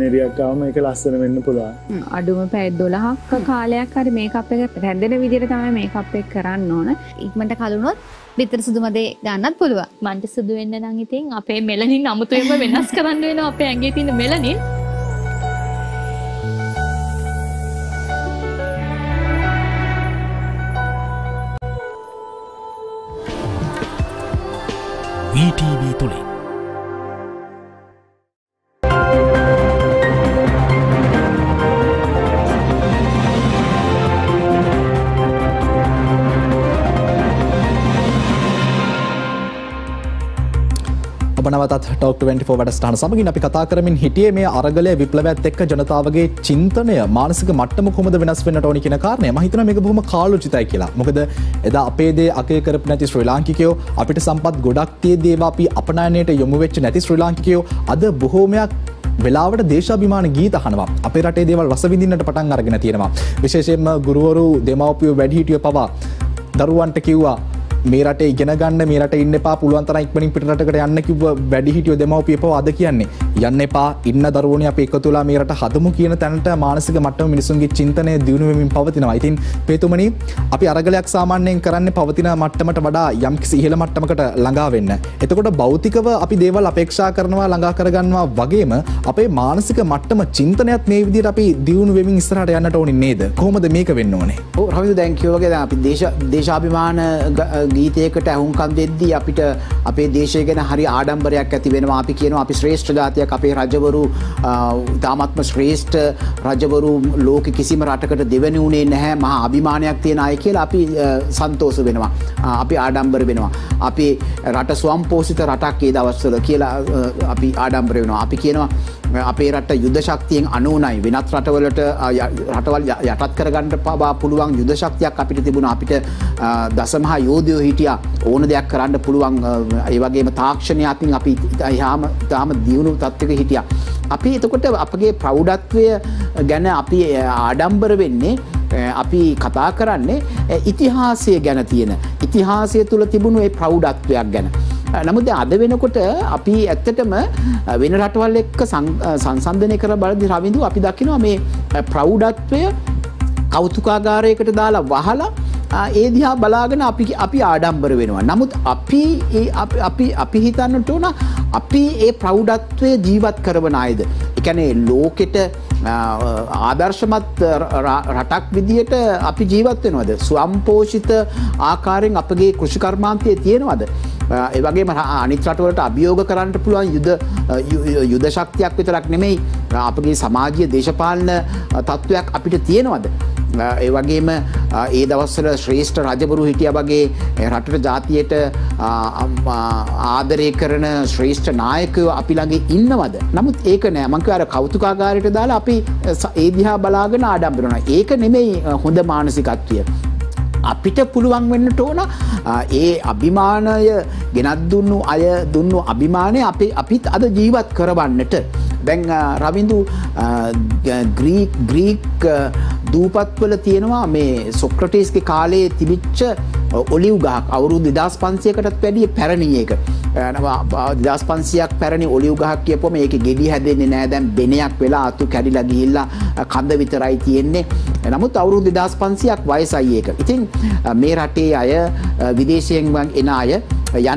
නෙරියක් ආවම ඒක ලස්සන වෙන්න පුළුවන්. අඩුම පැය 12ක කාලයක් හරි මේකප් එක රැඳෙන විදිහට තමයි මේකප් එක කරන්න ඕන. ඉක්මනට කලුනොත් විතර සුදුම දේ ගන්නත් පුළුවන්. මන්ට සුදු වෙන්න නම් ඉතින් අපේ මෙලනින් අමුතුවෙන්ම වෙනස් කරන්න වෙනවා අපේ ඇඟේ තියෙන මෙලනින්. VTV තුලින් නවතත් Talk 24 වැඩසටහන සමගින් අපි කතා කරමින් හිටියේ මේ අරගලයේ විප්ලවයත් එක්ක ජනතාවගේ චින්තනය මානසික මට්ටම කොහොමද වෙනස් වෙන්නට ඕනි කියන කාරණය. මම හිතනවා මේක බොහොම කාලෝචිතයි කියලා. මොකද එදා අපේ දේ අගය කරපු නැති ශ්‍රී ලාංකිකයෝ අපිට සම්පත් ගොඩක් තියෙද්දී ඒවා අපි අපනයනයට යොමු වෙච්ච නැති ශ්‍රී ලාංකිකයෝ අද බොහෝමයක් වෙලාවට දේශාභිමාන ගීත අහනවා. අපේ රටේ දේවල් රස විඳින්නට පටන් අරගෙන තියෙනවා. විශේෂයෙන්ම ගුරුවරු දෙමව්පියෝ වැඩිහිටියෝ පවා දරුවන්ට කිව්වා මේ රටේ ඉගෙන ගන්න මේ රටේ ඉන්න එපා පුළුවන් තරම් ඉක්මනින් පිට රටකට යන්න කිව්ව වැඩිහිටියෝ දෙමව්පිය පව අද කියන්නේ යන්න එපා ඉන්න දරුවෝනේ අපි එකතු වෙලා මේ රට හදමු කියන තැනට මානසික මට්ටම මිනිසුන්ගේ චින්තනය දියුණු වෙමින් පවතිනවා. ඉතින් පේතුමනි අපි අරගලයක් සාමාන්‍යයෙන් කරන්නේ පවතින මට්ටමට වඩා යම්කිසි ඉහළ මට්ටමකට ළඟා වෙන්න. එතකොට භෞතිකව අපි දේවල් අපේක්ෂා කරනවා ළඟා කරගන්නවා වගේම අපේ මානසික මට්ටම චින්තනයත් මේ විදිහට අපි දියුණු වෙමින් ඉස්සරහට යන්නට ඕනේ නේද? කොහොමද මේක වෙන්න ඕනේ? ඔව් රවිදු දැන් කියෝ වගේ දැන් අපි දේශාභිමාන ගීතයකට ඇහුම්කම් දෙද්දී අපිට අපේ දේශය ගැන හරි ආඩම්බරයක් ඇති වෙනවා. අපි කියනවා අපි ශ්‍රේෂ්ඨ ජාතියක්, අපේ රජවරු ඉතාමත්ම ශ්‍රේෂ්ඨ රජවරු ලෝකෙ කිසිම රටකට දෙවෙනි උනේ නැහැ, මහා අභිමානයක් තියෙන අය කියලා අපි සන්තෝෂ වෙනවා, අපි ආඩම්බර වෙනවා. අපේ රට ස්වම්පෝෂිත රටක් ඒ දවස්වල කියලා අපි ආඩම්බර වෙනවා. අපි කියනවා අපේ රට යුද ශක්තියෙන් 90යි වෙනත් රටවල් යටත් කරගන්න පුළුවන් යුද ශක්තියක් අපිට තිබුණා. අපිට දසමහා යෝධයෝ හිටියා, ඕන දෙයක් කරන්න පුළුවන්. ඒ වගේම තාක්ෂණය අතින් අපි තාම දියුණු තත්ත්වයක හිටියා. අපි එතකොට අපගේ ප්‍රෞඩත්වය ගැන අපි ආඩම්බර වෙන්නේ, අපි කතා කරන්නේ ඉතිහාසය ගැන, තියෙන ඉතිහාසය තුළ තිබුණු ඒ ප්‍රෞඩත්වයක් ගැන. නමුත් අද වෙනකොට අපි ඇත්තටම වෙන රටවල් එක්ක සංසන්දනය කර බලද්දී රවිඳු අපි දකිනවා මේ ප්‍රෞඩත්වය කෞතුකාගාරයකට දාලා වහලා ඒ දිහා බලාගෙන අපි ආඩම්බර වෙනවා. නමුත් අපි හිතන්නට උන අපි ඒ ප්‍රෞඩත්වය ජීවත් කරවන අයද? ඒ කියන්නේ ලෝකෙට ආදර්ශමත් රටක් විදිහට අපි ජීවත් වෙනවද? ස්වම්පෝෂිත ආකාරයෙන් අපගේ කෘෂිකර්මාන්තය තියෙනවද? ඒ වගේම අනිත් රටවලට අභියෝග කරන්න පුළුවන් යුද ශක්තියක් විතරක් නෙමෙයි, අපගේ සමාජීය දේශපාලන තත්ත්වයක් අපිට තියෙනවද? ඒ වගේම ඒ දවස්වල ශ්‍රේෂ්ඨ රජවරු හිටියා වගේ රටට ජාතියට ආදරය කරන ශ්‍රේෂ්ඨ නායකයෝ අපි ළඟ ඉන්නවද? නමුත් ඒක නෑ. මං කියවර කෞතුකාගාරයට දාලා අපි ඒ දිහා බලාගෙන ආඩම්බර වෙනවා. ඒක නෙමෙයි හොඳ මානසිකත්වය. අපිට පුළුවන් වෙන්නට ඕන ඒ අභිමානය ගෙනත් දුන්නු අය දුන්නු අභිමානය අපිත් අද ජීවත් කරවන්නට. දැන් රවිඳු ග්‍රීක් දූපත්වල තියෙනවා මේ සොක්‍රටිස්ගේ කාලයේ තිබිච්ච ඔලිව් ගහක්, අවුරුදු 2500කටත් වැඩිය පැරණි එක. 2500ක් පැරණි ඔලිව් ගහක් කියපුවම ඒකේ ගෙඩි හැදෙන්නේ නැහැ. දැන් බෙනයක් වෙලා අතු කැඩිලා ගිහිල්ලා කඳ විතරයි තියෙන්නේ. නමුත් අවුරුදු 2500ක් වයසයි ඒක. ඉතින් මේ රටේ අය විදේශයෙන් එන අය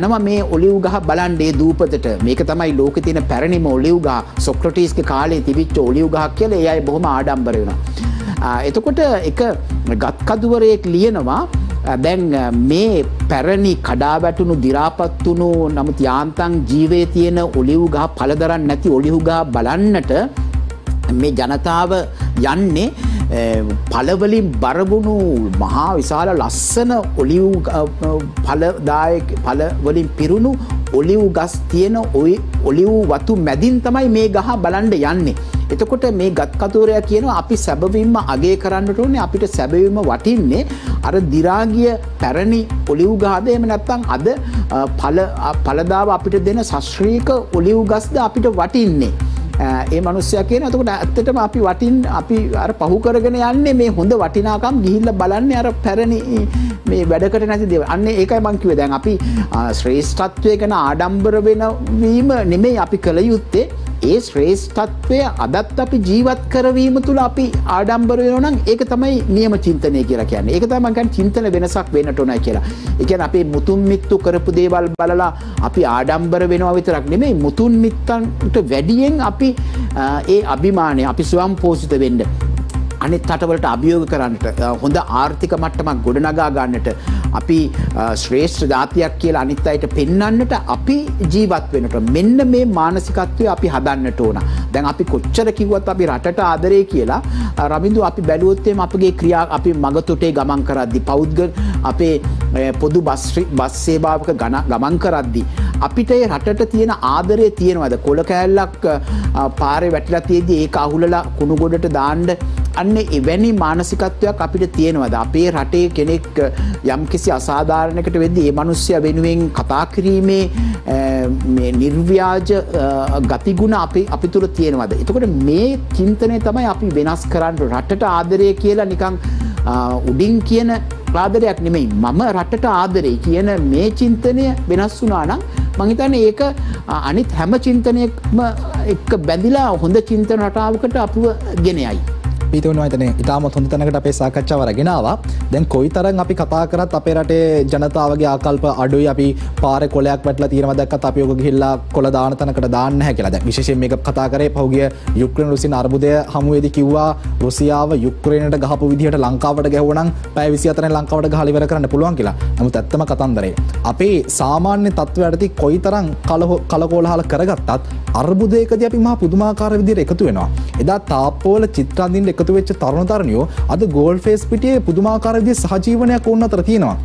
යනවා මේ ඔලිව් ගහ බලන්න ඒ දූපතට. මේක තමයි ලෝකේ තියෙන පැරණිම ඔලිව් ගහ, සොක්‍රටිස්ගේ කාලේ තිබිච්ච ඔලිව් ගහක් කියලා ඒ අය බොහොම ආඩම්බර වෙනවා. එතකොට එක ගත්කදුවරයෙක් ලියනවා දැන් මේ පැරණි කඩා වැටුණු දි รา පත් වුණු නමුත් යාන්තම් ජීවේ තියෙන ඔලිව් ගහ පළදරන් නැති ඔලිව් ගහ බලන්නට මේ ජනතාව යන්නේ පළවලින් බරබුණු මහා විශාල ලස්සන ඔලිව් පළවලින් පිරුණු ඔලිව් ගස් තියෙන ওই ඔලිව් වතු මැදින් තමයි මේ ගහ බලන්න යන්නේ. එතකොට මේ ගත් කතෝරයා කියනවා අපි සැබවින්ම අගය කරන්නට ඕනේ. අපිට සැබවින්ම වටින්නේ අර දි รา ගිය පැරණි ඔලිව් ගහද එහෙම නැත්නම් අද පළදාව අපිට දෙන ශාස්ත්‍රීය ඔලිව් ගස්ද අපිට වටින්නේ? ඒ මිනිස්සයා කියන එතකොට ඇත්තටම අපි වටින් අපි අර පහු කරගෙන යන්නේ මේ හොඳ වටිනාකම් ගිහිල්ලා බලන්නේ අර පැරණි මේ වැඩකට නැති දේවල්. අන්න ඒකයි මම කිව්වේ දැන් අපි ශ්‍රේෂ්ඨත්වය ගැන ආඩම්බර වෙන වීම නෙමෙයි අපි කළ යුත්තේ. ඒ ශ්‍රේෂ්ඨත්වය අදත් අපි ජීවත් කරවීම තුළ අපි ආඩම්බර වෙනවා නම් ඒක තමයි නියම චින්තනය කියලා කියන්නේ. ඒක තමයි මම කියන්නේ චින්තන වෙනසක් වෙන්නට ඕනයි කියලා. ඒ කියන්නේ අපේ මුතුන් මිත්තු කරපු දේවල් බලලා අපි ආඩම්බර වෙනවා විතරක් නෙමෙයි මුතුන් මිත්තන්ට වැඩියෙන් අපි ඒ අභිමානය අපි ස්වයංපෝෂිත වෙන්න අනිත් රටවලට අභියෝග කරන්නට හොඳ ආර්ථික මට්ටමක් ගොඩනගා ගන්නට අපි ශ්‍රේෂ්ඨ ජාතියක් කියලා අනිත් අයට පෙන්වන්නට අපි ජීවත් වෙනට මෙන්න මේ මානසිකත්වය අපි හදන්නට ඕන. දැන් අපි කොච්චර කිව්වත් අපි රටට ආදරේ කියලා රමින්දු අපි බැලුවොත් එම් අපගේ ක්‍රියා අපි මගතොටේ ගමන් කරද්දී පෞද්ගල අපේ පොදු බස් සේවාවක ගමන් කරද්දී අපිට ඒ රටට තියෙන ආදරය තියෙනවද? කොළ කෑල්ලක් පාරේ වැටිලා තියෙද්දී ඒක අහුලලා කුණු ගොඩට දාන්න අන්න එවැනි මානසිකත්වයක් අපිට තියෙනවද? අපේ රටේ කෙනෙක් යම්කිසි අසාධාරණයකට වෙද්දී ඒ මිනිස්සයා වෙනුවෙන් කතා කිරීමේ මේ නිර්ව්‍යාජ ගතිගුණ අපි තුල තියෙනවද? එතකොට මේ චින්තනය තමයි අපි වෙනස් කරන්න රටට ආදරය කියලා නිකන් උඩින් කියන ආදරයක් නෙමෙයි. මම රටට ආදරේ කියන මේ චින්තනය වෙනස් වුණා නම් මම හිතන්නේ ඒක අනිත් හැම චින්තනයක්ම එක්ක බැඳිලා හොඳ චින්තන රටාවකට අපිව ගෙන යයි. පිතුනවයිතනේ ඉතාමත් හොඳ තැනකට අපේ සාකච්ඡාව අරගෙන ආවා. දැන් කොයිතරම් අපි කතා කරත් අපේ රටේ ජනතාවගේ ආකල්ප අඩුයි. අපි පාරේ කොලයක් වැටලා තියෙනවා දැක්කත් අපි ඔක ගිහිල්ලා කොළ දාන තැනකට දාන්න නැහැ කියලා. දැන් විශේෂයෙන් මේක කතා කරේ පහුගිය යුක්‍රේන රුසියානු අර්බුදය හමුවේදී කිව්වා රුසියාව යුක්‍රේනට ගහපු විදිහට ලංකාවට ගැහුවා නම් පැය 24න් ලංකාවට ගහලා ඉවර කරන්න පුළුවන් කියලා. නමුත් ඇත්තම කතන්දරේ අපේ සාමාන්‍ය තත්ත්වයටදී කොයිතරම් කලකෝලහල කරගත්තත් අර්බුදයකදී අපි මහා පුදුමාකාර විදිහට එකතු වෙනවා. එදා තාප්පෝල චිත්‍ර අඳින්න එකතු වෙච්ච තරුණ තරුණියෝ අද ගෝල් ෆේස් පිටියේ පුදුමාකාර විදිහේ සහජීවනයක් වුණ අතර තියෙනවා.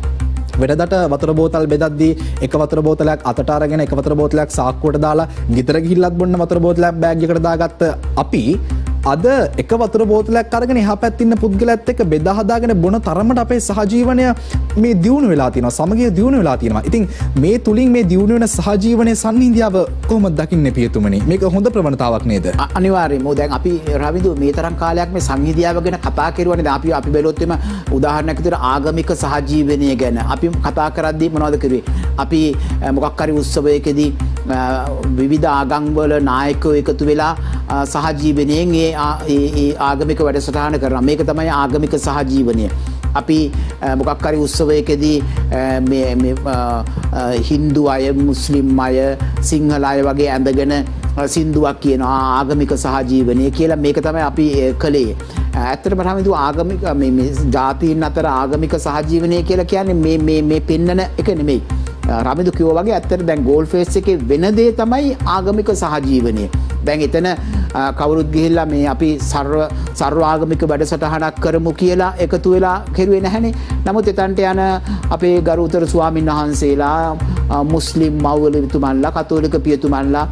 වෙඩදට වතුර බෝතල් බෙදද්දී එක වතුර බෝතලයක් අතට අරගෙන එක වතුර බෝතලයක් සාක්කුවට දාලා ගෙදර ගිහිල්ලත් බොන්න වතුර බෝතලයක් බෑග් එකට දාගත්ත අපි අද එක වතුර බෝතලයක් අරගෙන එහා පැත්තේ ඉන්න පුද්ගලයාත් එක්ක බෙදා හදාගෙන බොන තරමට අපේ සහජීවනය මේ දියුණු වෙලා තියෙනවා. සමගිය දියුණු වෙලා තියෙනවා. ඉතින් මේ තුලින් මේ දියුණු වෙන සහජීවනයේ සංහිඳියාව කොහොමද දකින්නේ පියතුමනි? මේක හොඳ ප්‍රවණතාවක් නේද? අනිවාර්යයෙන්ම. දැන් අපි රවිදු මේ තරම් කාලයක් මේ සංහිඳියාව ගැන කතා කරුවානේ. දැන් අපි බැලුවොත් එම උදාහරණයක් විදිහට ආගමික සහජීවනය ගැන අපි කතා කරද්දී මොනවද කරුවේ? අපි මොකක් හරි උත්සවයකදී විවිධ ආගම් වල නායකයෝ එකතු වෙලා සහජීවනයෙන් ආගමික වැඩසටහන කරනවා. මේක තමයි ආගමික සහජීවනය. අපි මොකක් හරි උත්සවයකදී මේ හින්දු අය, මුස්ලිම් අය, සිංහල අය වගේ ඇඳගෙන සින්දුවක් කියනවා ආගමික සහජීවනය කියලා. මේක තමයි අපි කළේ. ඇත්තටම තමයි ආගමික මේ ජාතීන් අතර ආගමික සහජීවනය කියලා කියන්නේ මේ පෙන්නන එක නෙමෙයි. රමිදු කිව්වා වගේ ඇත්තට දැන් ගෝල් ෆේස් එකේ වෙන දේ තමයි ආගමික සහජීවනය. දැන් එතන කවුරුත් ගිහිල්ලා මේ අපි සර්වාගමික වැඩසටහනක් කරමු කියලා එකතු වෙලා කෙරුවේ නැහනේ. නමුත් එතනට යන අපේ ගරුතර ස්වාමීන් වහන්සේලා, මුස්ලිම් මව්වලුතුමන්ලා, කතෝලික පියතුමන්ලා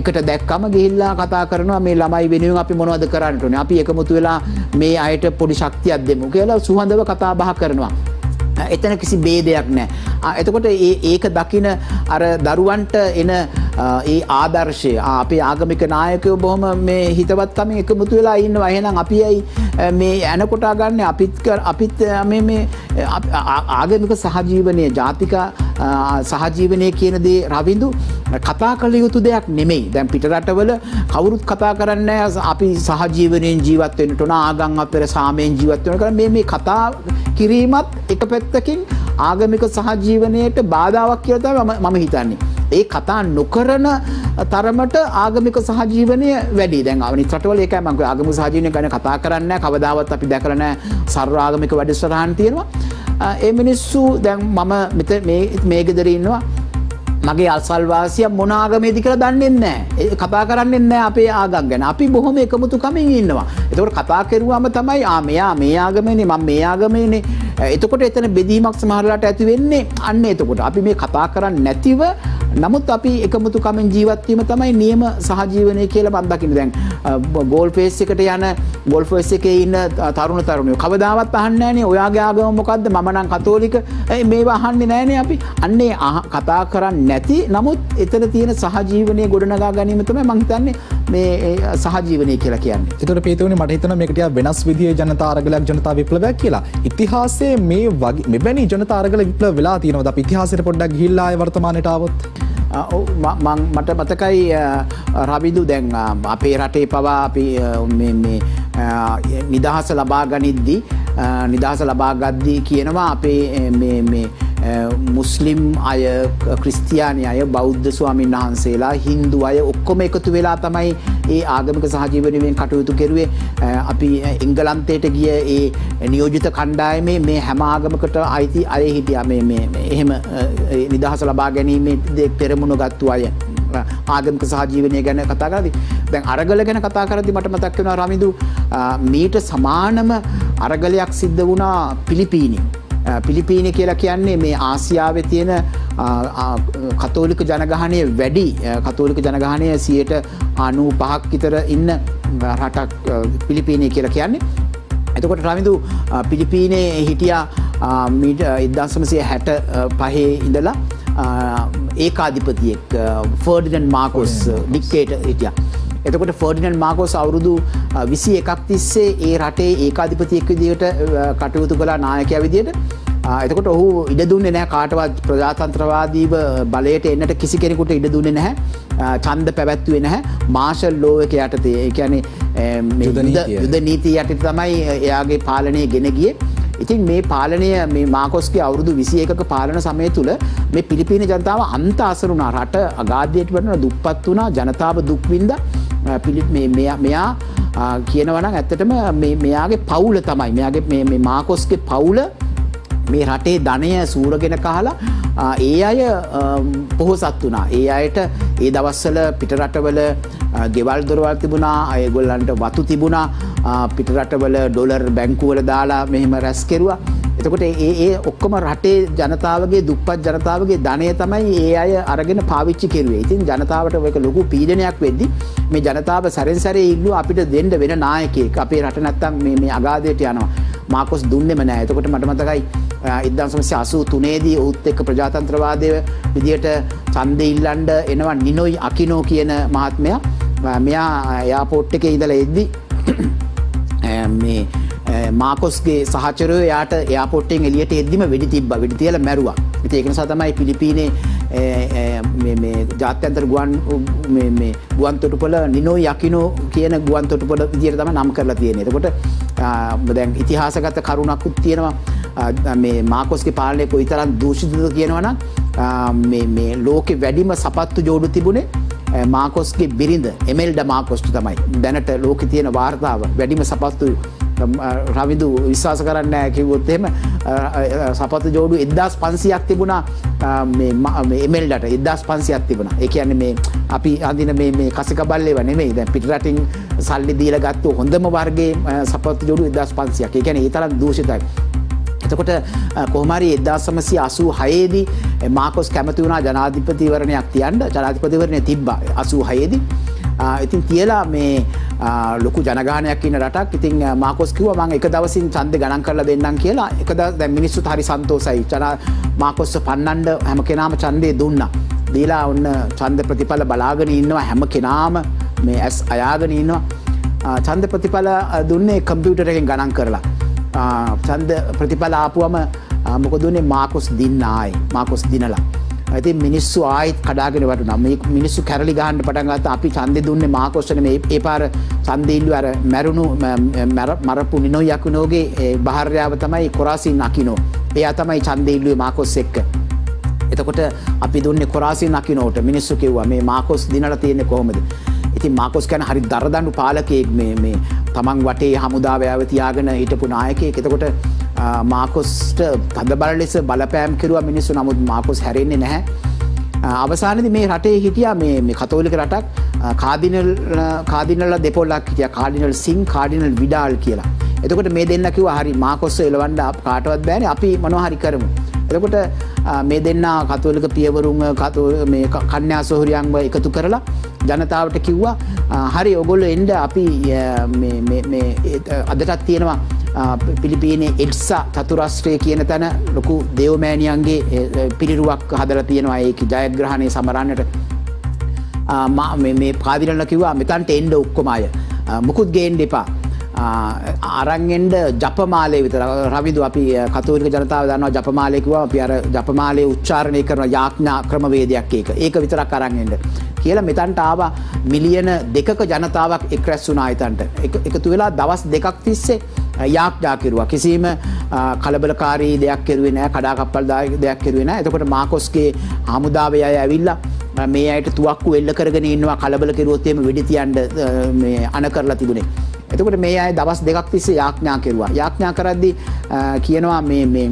එකට දැක්කම ගිහිල්ලා කතා කරනවා මේ ළමයි වෙනුවෙන් අපි මොනවද කරන්න ඕනේ? අපි එකමුතු වෙලා මේ අයට පොඩි ශක්තියක් දෙමු කියලා සුහඳව කතා බහ කරනවා. එතන කිසි ભેදයක් නැහැ. එතකොට ඒක දකින අර දරුවන්ට එන ඒ ආදර්ශය අපේ ආගමික නායකයෝ බොහොම මේ හිතවත් කමින් එකමුතු වෙලා ඉන්නවා. එහෙනම් අපි ඇයි මේ ඇනකොටා ගන්න? අපිත් මේ ආගමික සහජීවනයේ ජාතික සහජීවනයේ කියන දේ රවින්දු කතා කළ යුතු දෙයක් නෙමෙයි. දැන් පිට රටවල කවුරුත් කතා කරන්නේ අපි සහජීවනයෙන් ජීවත් වෙන්නට ඕන, ආගම් අතර සාමයෙන් ජීවත් වෙන්න කියලා. මේ කතා කිරීමත් එක පැත්තකින් ආගමික සහජීවනයට බාධාවක් කියලා තමයි මම හිතන්නේ. ඒ කතා නොකරන තරමට ආගමික සහජීවනය වැඩි. දැන් අනිත් රටවල ඒකයි මම කිව්වා ආගමික සහජීවනය ගැන කතා කරන්නේ නැහැ. කවදාවත් අපි දැකලා නැහැ. සර්වාගමික වැඩසටහන් තියෙනවා. ඒ මිනිස්සු දැන් මම මෙතන මේ ගෙදර ඉන්නවා. මගේ අසල්වාසියා මොන ආගමේද කියලා දන්නේ නැහැ. කතා කරන්නේ නැහැ අපේ ආගම් ගැන. අපි බොහොම එකමුතුකමින් ඉන්නවා. එතකොට කතා කරුවාම තමයි මෙයා මේ ආගමේනේ, මම මේ ආගමේනේ. එතකොට එතන බෙදීමක් සමහරලාට ඇති වෙන්නේ. අන්න එතකොට අපි මේ කතා කරන්නේ නැතිව නමුත් අපි එකමුතුකමෙන් ජීවත් වීම තමයි නියම සහජීවනය කියලා මම දකින්නේ. දැන් ගෝල් ෆේස් එකට යන ගෝල් ෆේස් එකේ ඉන්න තරුණ තරුණියෝ කවදාවත් අහන්නේ නැහනේ ඔයාගේ ආගම මොකද්ද? මම නම් කතෝලික. මේවා අහන්නේ නැහනේ අපි. අන්නේ කතා කරන්නේ නැති. නමුත් එතන තියෙන සහජීවනයේ ගොඩනගා ගැනීම තමයි මම හිතන්නේ මේ සහජීවනය කියලා කියන්නේ. ඒතකොට පීතුනේ මට හිතෙනවා මේක ටිකක් වෙනස් විදිහේ ජනතා අරගලයක් ජනතා විප්ලවයක් කියලා. ඉතිහාසයේ මේ වගේ මෙවැනි ජනතා අරගල විප්ලව වෙලා තියෙනවද? අපි ඉතිහාසයට පොඩ්ඩක් ගිහිල්ලා ආයේ වර්තමානයට ආවොත් මට මතකයි රවිදු දැන් අපේ රටේ පවා අපි මේ නිදහස ලබා ගනිද්දී නිදහස ලබා ගද්දී කියනවා අපේ මේ මුස්ලිම් අය ක්‍රිස්තියානි අය බෞද්ධ ස්වාමීන් වහන්සේලා හින්දු අය ඔක්කොම එකතු වෙලා තමයි ඒ ආගමික සහජීවනයෙන් කටයුතු කෙරුවේ. අපි එංගලන්තයට ගිය ඒ නියෝජිත කණ්ඩායමේ මේ හැම ආගමකට අයිති අය හිටියා. මේ එහෙම නිදහස ලබා ගැනීමේ පෙරමුණ ගත්තු අය ආගමික සහජීවනය ගැන කතා කරද්දී දැන් අරගල ගැන කතා කරද්දී මට මතක් වෙනවා රමිදු මීට සමානම අරගලයක් සිද්ධ වුණා පිලිපීනි. පිලිපීනි කියලා කියන්නේ මේ ආසියාවේ තියෙන කතෝලික ජනගහනය වැඩි කතෝලික ජනගහනය 95% විතර ඉන්න රටක් පිලිපීනි කියලා කියන්නේ. එතකොට රවිදු පිලිපීනේ හිටියා 1965 ඉඳලා ඒකාධිපතියෙක් ෆර්ඩිනන්ඩ් මාකෝස් ඩික්ටේටර් හිටියා. එතකොට ෆර්ඩිනන්ඩ් මාකෝස් අවුරුදු 21ක් තිස්සේ ඒ රටේ ඒකාධිපතියෙක් විදියට කටයුතු කළා නායකයා විදියට. එතකොට ඔහු ඉඩ දුන්නේ නැහැ කාටවත් ප්‍රජාතන්ත්‍රවාදීව බලයට එන්නට කිසි කෙනෙකුට ඉඩ දුන්නේ නැහැ. ඡන්ද පැවැත්වුවේ නැහැ. මාෂල් ලෝ එක යටතේ ඒ කියන්නේ යුද නීතිය යටතේ තමයි එයාගේ පාලනය ගෙන ගියේ. ඉතින් මේ පාලනය මේ මාකෝස්ගේ අවුරුදු 21ක පාලන සමය තුළ මේ පිලිපීන ජනතාව අන්ත අසර වුණා. රට අගාධයට වඩා දුප්පත් වුණා. ජනතාව දුක් විඳා. මෙයා කියනවනම් ඇත්තටම මෙයාගේ පවුල තමයි මෙයාගේ මේ මාකෝස්ගේ පවුල මේ රටේ ධනය සූරගෙන කහලා ඒ අය පොහොසත් වුණා. ඒ අයට ඒ දවස්වල පිටරටවල ගෙවල් දොරවල් තිබුණා. ඒගොල්ලන්ට වතු තිබුණා. පිටරටවල ඩොලර් බැංකුවල දාලා මෙහෙම රැස් කෙරුවා. එතකොට ඒ ඔක්කොම රටේ ජනතාවගේ දුප්පත් ජනතාවගේ ධනය තමයි ඒ අය අරගෙන පාවිච්චි කෙරුවේ. ඉතින් ජනතාවට ඒක ලොකු පීඩනයක් වෙද්දී මේ ජනතාව සැරෙන් සැරේ ඉල්ලුවා අපිට දෙන්න වෙන නායකයෙක්. අපේ රට නැත්තම් මේ අගාධයට යනවා. මාකෝස් දුන්නෙම නැහැ. එතකොට මට මතකයි 1983 දී ඔහුත් එක්ක ප්‍රජාතන්ත්‍රවාදයේ විදියට ඡන්දෙ ඉල්ලන්න එනවා නිනොයි අකිනෝ කියන මහත්මයා. මෙයා එයාපෝට් එකේ ඉඳලා එද්දි මේ මාකෝස්ගේ සහචරයෝ යාට එයාපෝට් එකෙන් එළියට එද්දිම වෙඩි තිබ්බා. වෙඩි තියලා මැරුවා. ඉතින් ඒක නිසා තමයි පිලිපීනේ මේ ජාත්‍යන්තර ගුවන් මේ ගුවන් තොටුපළ නිනොයි අකිනෝ කියන ගුවන් තොටුපළ විදියට තමයි නම් කරලා තියෙන්නේ. එතකොට දැන් ඉතිහාසගත කරුණක්ත් තියෙනවා මේ මාකෝස්ගේ පාලනය කොයිතරම් දූෂිතද කියනවනම් මේ ලෝකේ වැඩිම සපත්තු ජෝඩු තිබුණේ මාකෝස්ගේ බිරිඳ එමෙල්ඩා මාකෝස්ට තමයි. දැනට ලෝකේ තියෙන වාර්තාව වැඩිම සපත්තු රවිදු විශ්වාස කරන්න කිව්වොත් එහෙම සපත්තු ජෝඩු 1500ක් තිබුණා එමෙල්ඩට 1500ක් තිබුණා. ඒ කියන්නේ මේ අපි අඳින මේ කසිකබල්ලේව නෙමෙයි. දැන් පිටරටින් සල්ලි දීලා ගත්ත හොඳම වර්ගයේ සපත්තු ජෝඩු 1500ක්. ඒ කියන්නේ ඒ තරම් දූෂිතයි. එතකොට කොහොම හරි 1986 දී මාකෝස් කැමති වුණා ජනාධිපතිවරණයක් තියන්න. ජනාධිපතිවරණය තිබ්බා 86 දී. ඉතින් තියලා මේ ලොකු ජනගහනයක් ඉන්න රටක්. ඉතින් මාකෝස් කිව්වා මම එක දවසින් ඡන්දේ ගණන් කරලා දෙන්නම් කියලා. එක දවස් දැන් මිනිස්සුත් හරි සන්තෝසයි. මාකෝස්ව පන්නන්න හැම කෙනාම ඡන්දේ දුන්නා. දීලා ඔන්න ඡන්ද ප්‍රතිඵල බලාගෙන ඉන්නවා හැම කෙනාම මේ ඇස් අයාගෙන ඉන්නවා. ඡන්ද ප්‍රතිඵල දුන්නේ කම්පියුටර් එකෙන් ගණන් කරලා. ඡන්ද ප්‍රතිඵල ආපුවම මොකද උනේ මාකෝස් දින්න ආයි. මාකෝස් දිනලා ඉතින් මිනිස්සු ආයෙත් කඩාගෙන වටුණා. මේ මිනිස්සු කැරලි ගහන්න පටන් ගත්තා. අපි ඡන්දේ දුන්නේ මාකෝස්ට නෙමෙයි. ඒ පාර ඡන්දේ ඉල්ලුව අර මැරුණු මරපු නිනොයි අකිනෝගේ භාර්යාව තමයි කොරාසින් අකිනෝ. එයා තමයි ඡන්දේ ඉල්ලුවේ මාකෝස් එක්ක. එතකොට අපි දුන්නේ කොරාසින් අකිනෝට. මිනිස්සු කිව්වා මේ මාකෝස් දිනලා තියෙන්නේ කොහොමද? ඉතින් මාකෝස් කියන්නේ හරි දරදඬු පාලකයෙක්. මේ තමන් වටේ හමුදාවයව තියාගෙන හිටපු නායකයෙක්. එතකොට මාකෝස්ට තදබල ලෙස බලපෑම් කෙරුවා මිනිස්සු. නමුත් මාකෝස් හැරෙන්නේ නැහැ. අවසානයේදී මේ රටේ හිටියා මේ කතෝලික රටක් කාඩිනල් දෙපොළක් හිටියා. කාඩිනල් සිං කාඩිනල් විඩාල් කියලා. එතකොට මේ දෙන්න කිව්වා හරි මාකොස්ව එලවන්න කාටවත් බෑනේ අපි මොනවා හරි කරමු. එතකොට මේ දෙන්න කතෝලික පියවරුන් මේ කන්‍යා සොහොරියන්ව එකතු කරලා ජනතාවට කිව්වා හරි ඔයගොල්ලෝ එන්න අපි මේ අදටත් තියෙනවා පිලිපීනේ එඩ්සා චතුරාස්ත්‍රය කියන තැන ලොකු දේවමෑණියන්ගේ පිළිරුවක් හදලා තියෙනවා ඒකේ ජයග්‍රහණය සමරන්නට මේ පාදිරණ කිව්වා මෙතනට එන්න ඔක්කොම අය මුකුත් ගේන්න එපා ආරංගෙන්ද ජපමාලේ විතර රවිදු අපි කතෝලික ජනතාව දන්නවා ජපමාලේ කිව්වා අපි අර ජපමාලේ උච්චාරණය කරන යාඥා ක්‍රමවේදයක් ඒක විතරක් ආරංගෙන්ද කියලා මෙතනට ආවා මිලියන 2ක ජනතාවක් එක්රැස් වුණා ඊතන්ට එකතු වෙලා දවස් දෙකක් තිස්සේ යාඥා කෙරුවා කිසිම කලබලකාරී දෙයක් කෙරුවේ නැහැ කඩාකප්පල් දෙයක් කෙරුවේ නැහැ එතකොට මාකොස්ගේ හමුදාවේ අය ඇවිල්ලා මේ අයට තුවක්කු එල්ල කරගෙන ඉන්නවා කලබල කෙරුවොත් එහෙම වෙඩි තියන්න මේ අණ කරලා තිබුණේ. එතකොට මේ අය දවස් දෙකක් තිස්සේ යාඥා කෙරුවා. යාඥා කරද්දී කියනවා මේ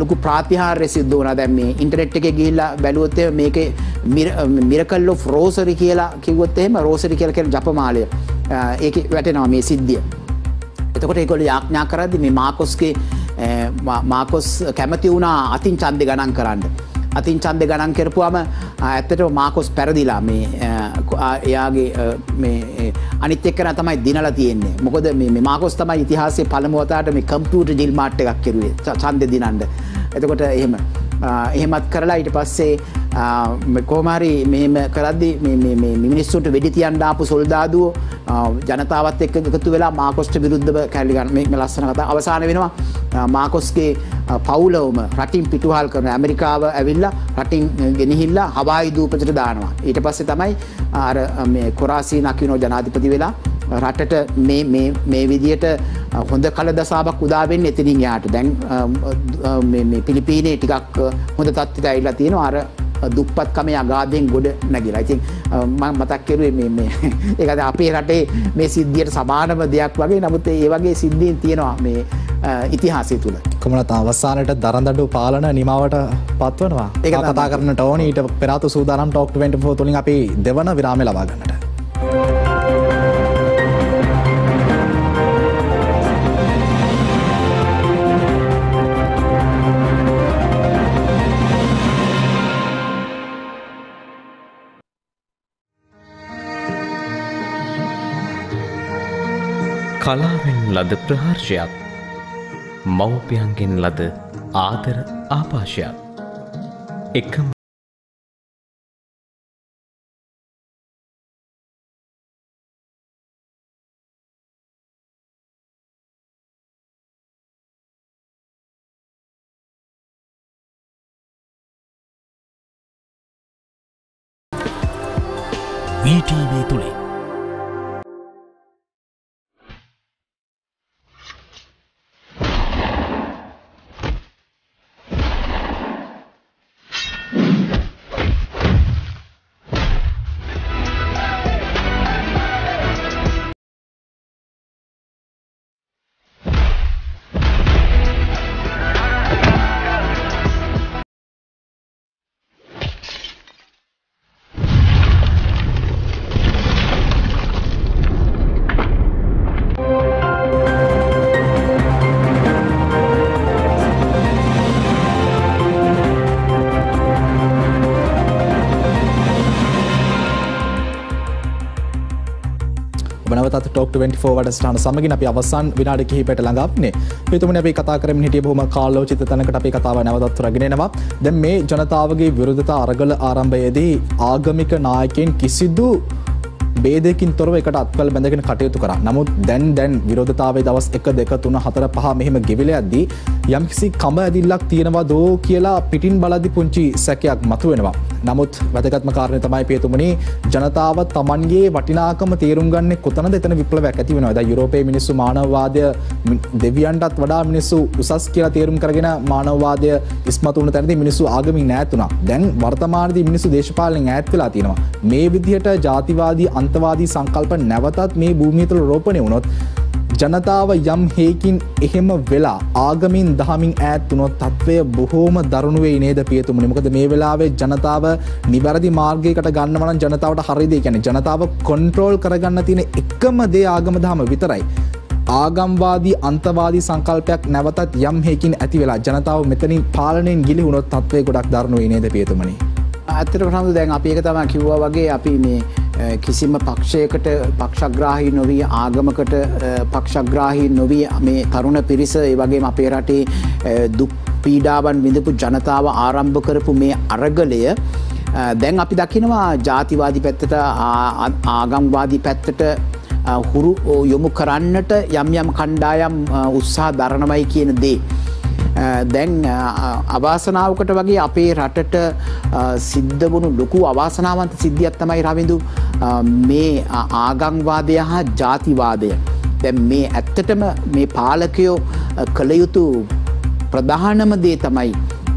ලොකු ප්‍රාතිහාර්ය සිද්ධ වුණා. දැන් මේ ඉන්ටර්නෙට් එකේ ගිහිල්ලා බැලුවොත් එහෙම මේකේ මිරකල් ඔෆ් රෝසරි කියලා කිව්වොත් එහෙම රෝසරි කියලා කියන ජපමාලය. ඒකේ වැටෙනවා මේ සිද්ධිය. එතකොට ඒගොල්ලෝ යාඥා කරද්දී මේ මාකොස් කැමති වුණා අතින් ඡන්දේ ගණන් කරන්න. අතින් ඡන්දේ ගණන් කරපුවාම ඇත්තටම මාකොස් පැරදිලා මේ එයාගේ මේ අනිත් එක්කන තමයි දිනලා තියෙන්නේ. මොකද මේ මාකොස් තමයි ඉතිහාසයේ පළමු වතාවට මේ කම්පියුටර් ජිල් මාට් එකක් කෙරුවේ ඡන්දේ දිනන්න. එතකොට එහෙමත් කරලා ඊට පස්සේ කොහොම හරි මෙහෙම කරද්දී මේ මිනිස්සුන්ට වෙඩි තියන්න ආපු සොල්දාදුවෝ ජනතාවත් එක්ක එකතු වෙලා මාකොස්ට විරුද්ධව කැරලි ගන්න මේ ලස්සන කතාව අවසාන වෙනවා මාකොස්ගේ පවුලවම රටින් පිටුහල් කරන ඇමරිකාව ඇවිල්ලා රටින් ගෙනහිල්ලා හවායි දූපතට දානවා. ඊට පස්සේ තමයි අර මේ කොරාසින් අකිනෝ ජනාධිපති වෙලා රටට මේ විදියට හොඳ කලදසාවක් උදා වෙන්නේ එතනින් යාට. දැන් මේ පිලිපීනේ ටිකක් හොඳ තත්ත්වයකට ඇවිල්ලා තියෙනවා. අර දුප්පත් කමේ අගාධයෙන් ගොඩ නැගිලා. ඉතින් මම මතක් කරුවේ ඒක අපේ රටේ මේ සිද්ධියට සමානම දෙයක් වගේ. නමුත් ඒ වගේ සිද්ධීන් තියෙනවා මේ ඉතිහාසය තුළ. කොමනත් අවසානට දරදඬු පාලන නිමාවට පත්වනවා. ඒක කතා කරන්නට ඕනේ. ඊට පෙරාතු සූදානම් Talk 24 තුලින් අපි දෙවන විරාමය ලබා ගන්නට. කලාවෙන් ලද ප්‍රහර්ෂයක් මව්පියන්ගෙන් ලද ආදර ආපාශයක් එකම VTV තුලින් Talk 24 වට ස්ථාන සමගින් අපි අවසන් විනාඩි කිහිපයකට ළඟාපුනේ. පිටුමුනේ අපි කතා කරමින් හිටිය බොහොම කාලෝචිත තැනකට අපි කතාව නැවතත් රැගෙන එනවා. දැන් මේ ජනතාවගේ විරෝධතා අරගල ආරම්භයේදී ආගමික නායකයන් කිසිදු බේදයකින් තොරව එකට අත්වල බැඳගෙන කටයුතු කරා. නමුත් දැන් විරෝධතාවයේ දවස් 1 2 3 4 5 මෙහිම ගෙවිල යද්දී යම්කිසි කඹ ඇදිල්ලක් තියෙනවදෝ කියලා පිටින් බලද්දී පුංචි සැකයක් මතුවෙනවා. නමුත් වැදගත්ම කාරණේ තමයි පියතුමනි ජනතාව Tamanගේ වටිනාකම තේරුම් ගන්නේ කොතනද එතන විප්ලවයක් ඇති වෙනවා. දැන් යුරෝපයේ මිනිස්සු මානවවාදය දෙවියන්ටත් වඩා මිනිස්සු උසස් කියලා තේරුම් කරගෙන මානවවාදය ඉස්මතු වුණ තැනදී මිනිස්සු ආගමින් ඈත් වුණා. දැන් වර්තමානයේදී මිනිස්සු දේශපාලනයෙන් ඈත් වෙලා තියෙනවා. මේ විදිහට ජාතිවාදී අන්තවාදී සංකල්ප නැවතත් මේ භූමිය තුළ රෝපණය වුණොත් ජනතාව යම් හේකින් එහෙම වෙලා ආගමින් දහමින් ඈත් වුණොත් තත්ත්වය බොහෝම දරුණු වෙයි නේද පියතුමනි? මොකද මේ වෙලාවේ ජනතාව නිවැරදි මාර්ගයකට ගන්නවා නම් ජනතාවට හරියද? ඒ කියන්නේ ජනතාව කන්ට්‍රෝල් කරගන්න තියෙන එකම දේ ආගම දහම විතරයි. ආගම්වාදී අන්තවාදී සංකල්පයක් නැවතත් යම් හේකින් ඇති වෙලා ජනතාව මෙතනින් පාලනයෙන් ගිලිහුණොත් තත්ත්වය ගොඩක් දරනු වෙයි නේද පියතුමනි? ඇත්තටම හම්දු දැන් අපි ඒක තමයි කිව්වා වගේ අපි මේ කිසිම පක්ෂයකට පක්ෂග්‍රාහී නොවි ආගමකට පක්ෂග්‍රාහී නොවි මේ තරුණ පිරිස ඒ වගේම අපේ රටේ දුක් පීඩාවන් විඳපු ජනතාව ආරම්භ කරපු මේ අරගලය දැන් අපි දකිනවා ජාතිවාදී පැත්තට ආගම්වාදී පැත්තට හුරු යොමු කරන්නට යම් යම් කණ්ඩායම් උත්සාහ දරනවයි කියන දේ දැන් අවාසනාවකට වගේ අපේ රටට සිද්ධ වුණු ලොකු අවාසනාවන්ත සිද්ධියක් තමයි රවිඳු මේ ආගම්වාදය හා ජාතිවාදය. දැන් මේ ඇත්තටම මේ පාලකයෝ කළ යුතු ප්‍රධානම දේ තමයි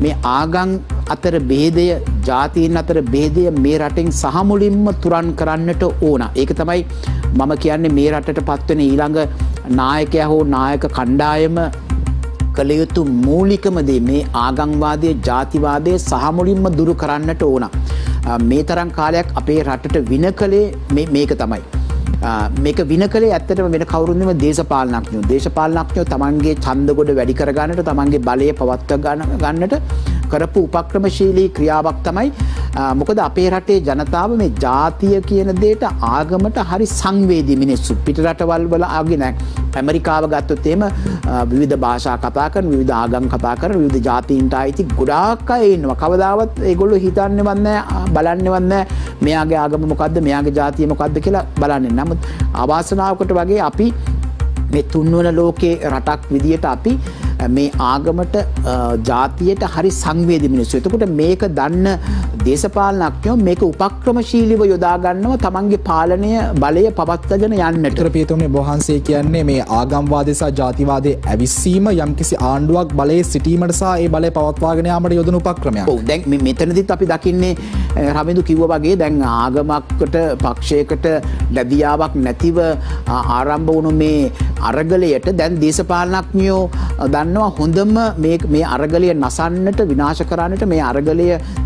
මේ ආගම් අතර බේදය ජාතීන් අතර බේදය මේ රටෙන් සහ මුලින්ම තුරන් කරන්නට ඕන. ඒක තමයි මම කියන්නේ මේ රටට පත්වෙන ඊළඟ නායකයා හෝ නායක කණ්ඩායම කළ යුතු මූලිකම දේ මේ ආගම්වාදයේ ජාතිවාදයේ සහ මුලින්ම දුරු කරන්නට ඕන. මේ තරම් කාලයක් අපේ රටට වින කළේ මේක තමයි. මේක වින කළේ ඇත්තටම වෙන කවුරුන් නෙමෙයි දේශපාලනඥයෝ. දේශපාලනඥයෝ තමන්ගේ ඡන්ද ගොඩ වැඩි කර ගන්නට තමන්ගේ බලය පවත්වා ගන්නට කරපු උපක්‍රමශීලී ක්‍රියාවක් තමයි. මොකද අපේ රටේ ජනතාව මේ ජාතිය කියන දෙයට ආගමට හරි සංවේදී මිනිස්සු. පිට රටවල් වල ආගේ නැහැ. ඇමරිකාව ගත්තොත් එහෙම විවිධ භාෂා කතා කරන, විවිධ ආගම් කතා කරන, විවිධ ජාතීන්ට ආйти ගොඩාක් අය ඉන්නවා. කවදාවත් ඒගොල්ලෝ හිතන්නේවත් නැහැ, බලන්නේවත් නැහැ. මෙයාගේ ආගම මොකද්ද, මෙයාගේ ජාතිය මොකද්ද කියලා බලන්නේ නැහැ. අවාසනාවකට වගේ අපි මේ තුන්වන ලෝකේ රටක් විදියට අපි මේ ආගමට ජාතියට හරි සංවේදී මිනිස්සු. එතකොට මේක දන්න දේශපාලනඥයෝ මේක උපක්‍රමශීලීව යොදා ගන්නවා තමන්ගේ පාලනය බලය පවත්වාගෙන යන්නට. පියතුමනි බොහන්සේ කියන්නේ මේ ආගම්වාදය සහ ජාතිවාදයේ ඇවිස්සීම යම්කිසි ආණ්ඩුවක් බලයේ සිටීමට සහ ඒ බලය පවත්වාගෙන යාමට යොදන උපක්‍රමයක්. ඔව් දැන් මේ මෙතනදිත් අපි දකින්නේ රවිඳු කිව්වා වගේ දැන් ආගමකට පක්ෂයකට ලැබියාවක් නැතිව ආරම්භ වුණු මේ අරගලයට දැන් දේශපාලනඥයෝ දන්නවා හොඳම මේ අරගලය නසන්නට විනාශ කරන්නට මේ අරගලය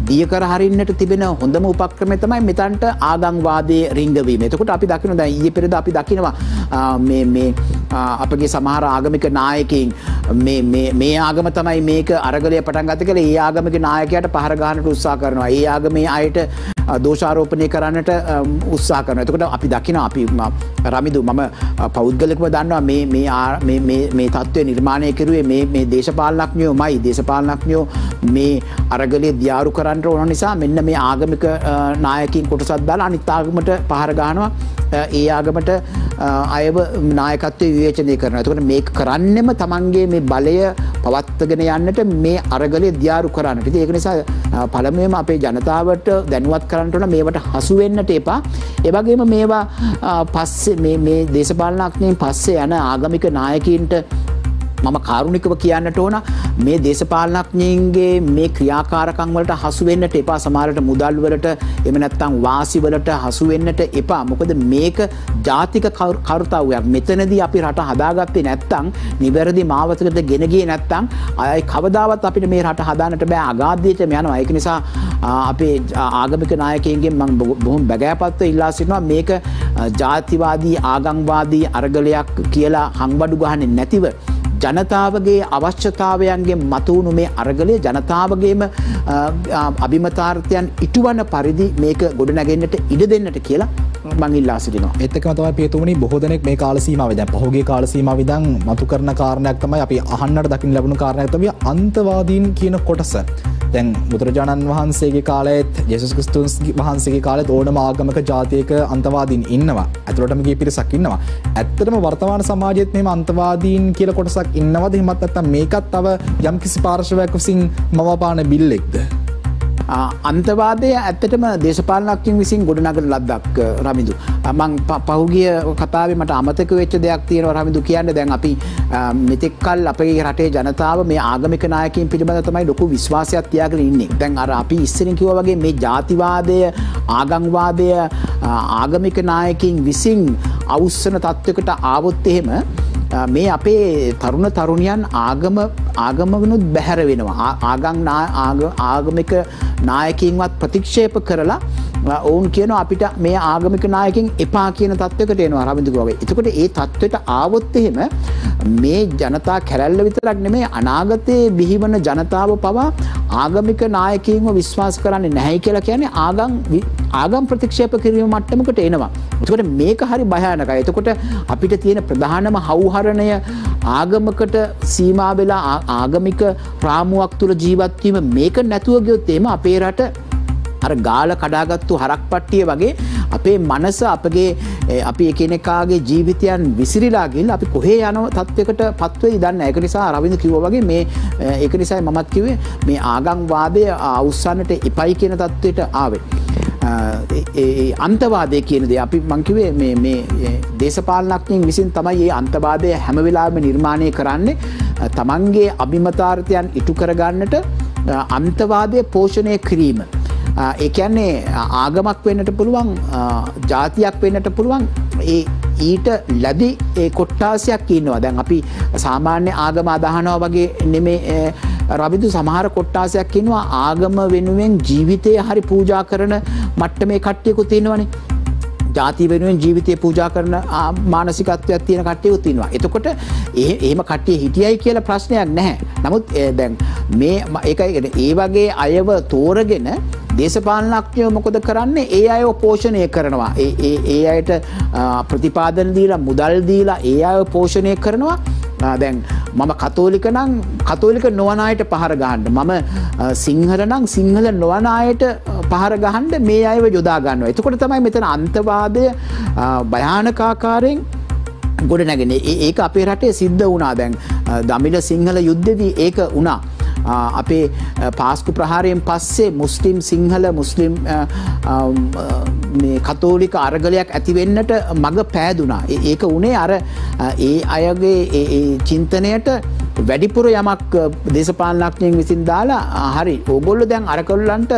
දිය කර හරින්නට තිබෙන හොඳම උපක්‍රමය තමයි මෙතනට ආගම්වාදයේ රිංගවීම. එතකොට අපි දකිනවා දැන් ඊයේ පෙරේද අපි දකිනවා මේ අපගේ සමහර ආගමික නායකයින් මේ ආගම තමයි මේක අරගලය පටන් ගත්තේ කියලා ඒ ආගමේ නායකයාට පහර ගන්නට උත්සාහ කරනවා. ඒ ආගමේ අයට දෝෂාරෝපණය කරන්නට උත්සාහ කරනවා. එතකොට අපි දකිනවා අපි රමිදු මම පෞද්ගලිකව දන්නවා මේ තත්ත්වය නිර්මාණය කෙරුවේ මේ දේශපාලනඥයෝමයි. දේශපාලනඥයෝ මේ අරගලයේ දියාරු කරන්න ඕන නිසා මෙන්න මේ ආගමික නායකයින් කොටසක් දාලා අනිත් ආගමට පහර ගන්නවා. ඒ ආගමට අයව නායකත්වයේ විවේචනය කරනවා. එතකොට මේක කරන්නෙම තමන්ගේ මේ බලය පවත්වාගෙන යන්නට මේ අරගලයේ දියාරු කරන්නට. ඉතින් ඒක නිසා පළමුවෙන්ම අපේ ජනතාවට දැනුවත් කරන්නට මේවට හසු වෙන්නට එපා. ඒ වගේම මේවා පස්සේ මේ දේශපාලනඥයින් පස්සේ යන ආගමික නායකයින්ට මම කාරුණිකව කියන්නට ඕන මේ දේශපාලනඥයින්ගේ මේ ක්‍රියාකාරකම් වලට හසු වෙන්නට එපා. සමහරට මුදල් වලට එහෙම නැත්නම් වාසි වලට හසු වෙන්නට එපා. මොකද මේක ජාතික කර්තව්‍යයක්. මෙතනදී අපි රට හදාගත්තේ නැත්නම් නිවැරදි මාවතකට ගෙන ගියේ නැත්නම් ආයි කවදාවත් අපිට මේ රට හදාන්නට බෑ. අගාධ්‍යයටම යනවා. ඒක නිසා අපේ ආගමික නායකයින්ගෙන් මම බොහොම බගෑපත්ව ඉල්ලා සිටිනවා මේක ජාතිවාදී ආගම්වාදී අරගලයක් කියලා හම්බඩු ගහන්නේ නැතිව ජනතාවගේ අවශ්‍යතාවයන්ගෙන් මතුවුණු මේ අරගලය ජනතාවගේම අභිමතාර්ථයන් ඉටුවන පරිදි මේක ගොඩනැගෙන්නට ඉඩ දෙන්නට කියලා මං ඉල්ලා සිටිනවා. ඒත් එක්කම තමයි පියතුමනි බොහෝ දෙනෙක් මේ කාල සීමාවේ දැන් පහුගිය කාල සීමාව ඉඳන් මතු කරන කාරණයක් තමයි අපි අහන්නට දකින්න ලැබුණු කාරණයක් තමයි අන්තවාදීන් කියන කොටස. දැන් බුදුරජාණන් වහන්සේගේ කාලයේත් යේසුස් ක්‍රිස්තුස් වහන්සේගේ කාලයේත් ඕනම ආගමක ජාතියක අන්තවාදීන් ඉන්නවා. අතුලටම ගිය පිරිසක් ඉන්නවා. ඇත්තටම වර්තමාන සමාජයේත් මෙහෙම අන්තවාදීන් කියලා කොටසක් ඉන්නවද? එහෙමත් නැත්නම් මේකත් තව යම්කිසි පාර්ශවයක් විසින් මවාපාන බිල්ලෙක්ද? අන්තවාදය ඇත්තටම දේශපාලනඥයින් විසින් ගොඩනගන ලද්දක් රමිදු. මම පහුගිය කතාවේ මට අමතක වෙච්ච දෙයක් තියෙනවා රමිදු කියන්නේ. දැන් අපි මෙතෙක් කල් අපේ රටේ ජනතාව මේ ආගමික නායකයින් පිළිබඳව තමයි ලොකු විශ්වාසයක් තියාගෙන ඉන්නේ. දැන් අර අපි ඉස්සෙල්ලින් කිව්වා වගේ මේ ජාතිවාදය, ආගම්වාදය ආගමික නායකයින් විසින් අවුස්සන තත්වයකට ආවොත් එහෙම මේ අපේ තරුණ තරුණියන් ආගමනුත් බැහැර වෙනවා. ආගමික නායකයින්වත් ප්‍රතික්ෂේප කරලා ඔවුන් කියනවා අපිට මේ ආගමික නායකයන් එපා කියන තත්වයකට එනවා රවින්දුගේ වගේ. එතකොට ඒ තත්වයට ආවොත් එහෙම මේ ජනතා කැරැල්ල විතරක් නෙමෙයි අනාගතයේ බිහිවන ජනතාව පවා ආගමික නායකයන්ව විශ්වාස කරන්නේ නැහැ කියලා කියන්නේ ආගම් ප්‍රතික්ෂේප කිරීම මට්ටමකට එනවා. එතකොට මේක හරි භයානකයි. එතකොට අපිට තියෙන ප්‍රධානම හවුහරණය ආගමකට සීමා වෙලා ආගමික රාමුවක් තුල ජීවත් වීම. මේක නැතුව ගියොත් එහෙම අපේ රට අර ගාල කඩාගත්තු හරක් පට්ටිය වගේ අපේ මනස අපගේ අපි එකිනෙකාගේ ජීවිතයන් විසිරීලා ගිහිල්ලා අපි කොහේ යන තත්වයකට පත් වෙයි දන්නේ නැහැ. ඒක නිසා රවින්ද කිව්වා වගේ මේ ඒක නිසායි මමත් කිව්වේ මේ ආගම්වාදය අවුස්සන්නට එපයි කියන තත්වයට ආවේ. ඒ අන්තවාදය කියන දේ අපි මං කිව්වේ මේ දේශපාලනඥයින් විසින් තමයි මේ අන්තවාදය හැම වෙලාවෙම නිර්මාණය කරන්නේ. තමන්ගේ අභිමතාර්ථයන් ඉටු කරගන්නට අන්තවාදය පෝෂණය කිරීම. ඒ කියන්නේ ආගමක් වෙන්නට පුළුවන් ජාතියක් වෙන්නට පුළුවන් ඊට ලැබි කොට්ටාසයක් ඉන්නවා. දැන් අපි සාමාන්‍ය ආගම අදහනවා වගේ නෙමේ රවිදු සමහර කොට්ටාසයක් ඉන්නවා ආගම වෙනුවෙන් ජීවිතය හරි පූජා කරන මට්ටමේ කට්ටියකුත් ඉන්නවනේ. ජාති වෙනුවෙන් ජීවිතය පූජා කරන මානසිකත්වයක් තියෙන කට්ටියකුත් ඉන්නවා. එතකොට එහෙම කට්ටිය හිටියයි කියලා ප්‍රශ්නයක් නැහැ. නමුත් දැන් මේ ඒකයි ඒ වගේ අයව තෝරගෙන දේශපාලනඥයෝ මොකද කරන්නේ? ඒ අයව පෝෂණය කරනවා. ඒ අයට ප්‍රතිපාදන දීලා මුදල් දීලා ඒ අයව පෝෂණය කරනවා. දැන් මම කතෝලික නම් කතෝලික නොවන අයට පහර ගහන්න, මම සිංහල නම් සිංහල නොවන අයට පහර ගහන්න මේ අයව යොදා ගන්නවා. එතකොට තමයි මෙතන අන්තවාදය භයානක ආකාරයෙන් ගොඩ නැගෙන්නේ. ඒක අපේ රටේ සිද්ධ වුණා. දැන් දමිළ සිංහල යුද්ධෙදී ඒක වුණා. අපේ පාස්කු ප්‍රහාරයෙන් පස්සේ මුස්ලිම් සිංහල මුස්ලිම් කතෝලික අරගලයක් ඇතිවෙන්නට මඟ පෑදුනා. ඒක උනේ අර ඒ අයගේ චින්තනයට වැඩිපුර යමක් දේශපාලනඥයින් විසින් දාලා හරි ඕගොල්ලෝ දැන් අරගලන්ට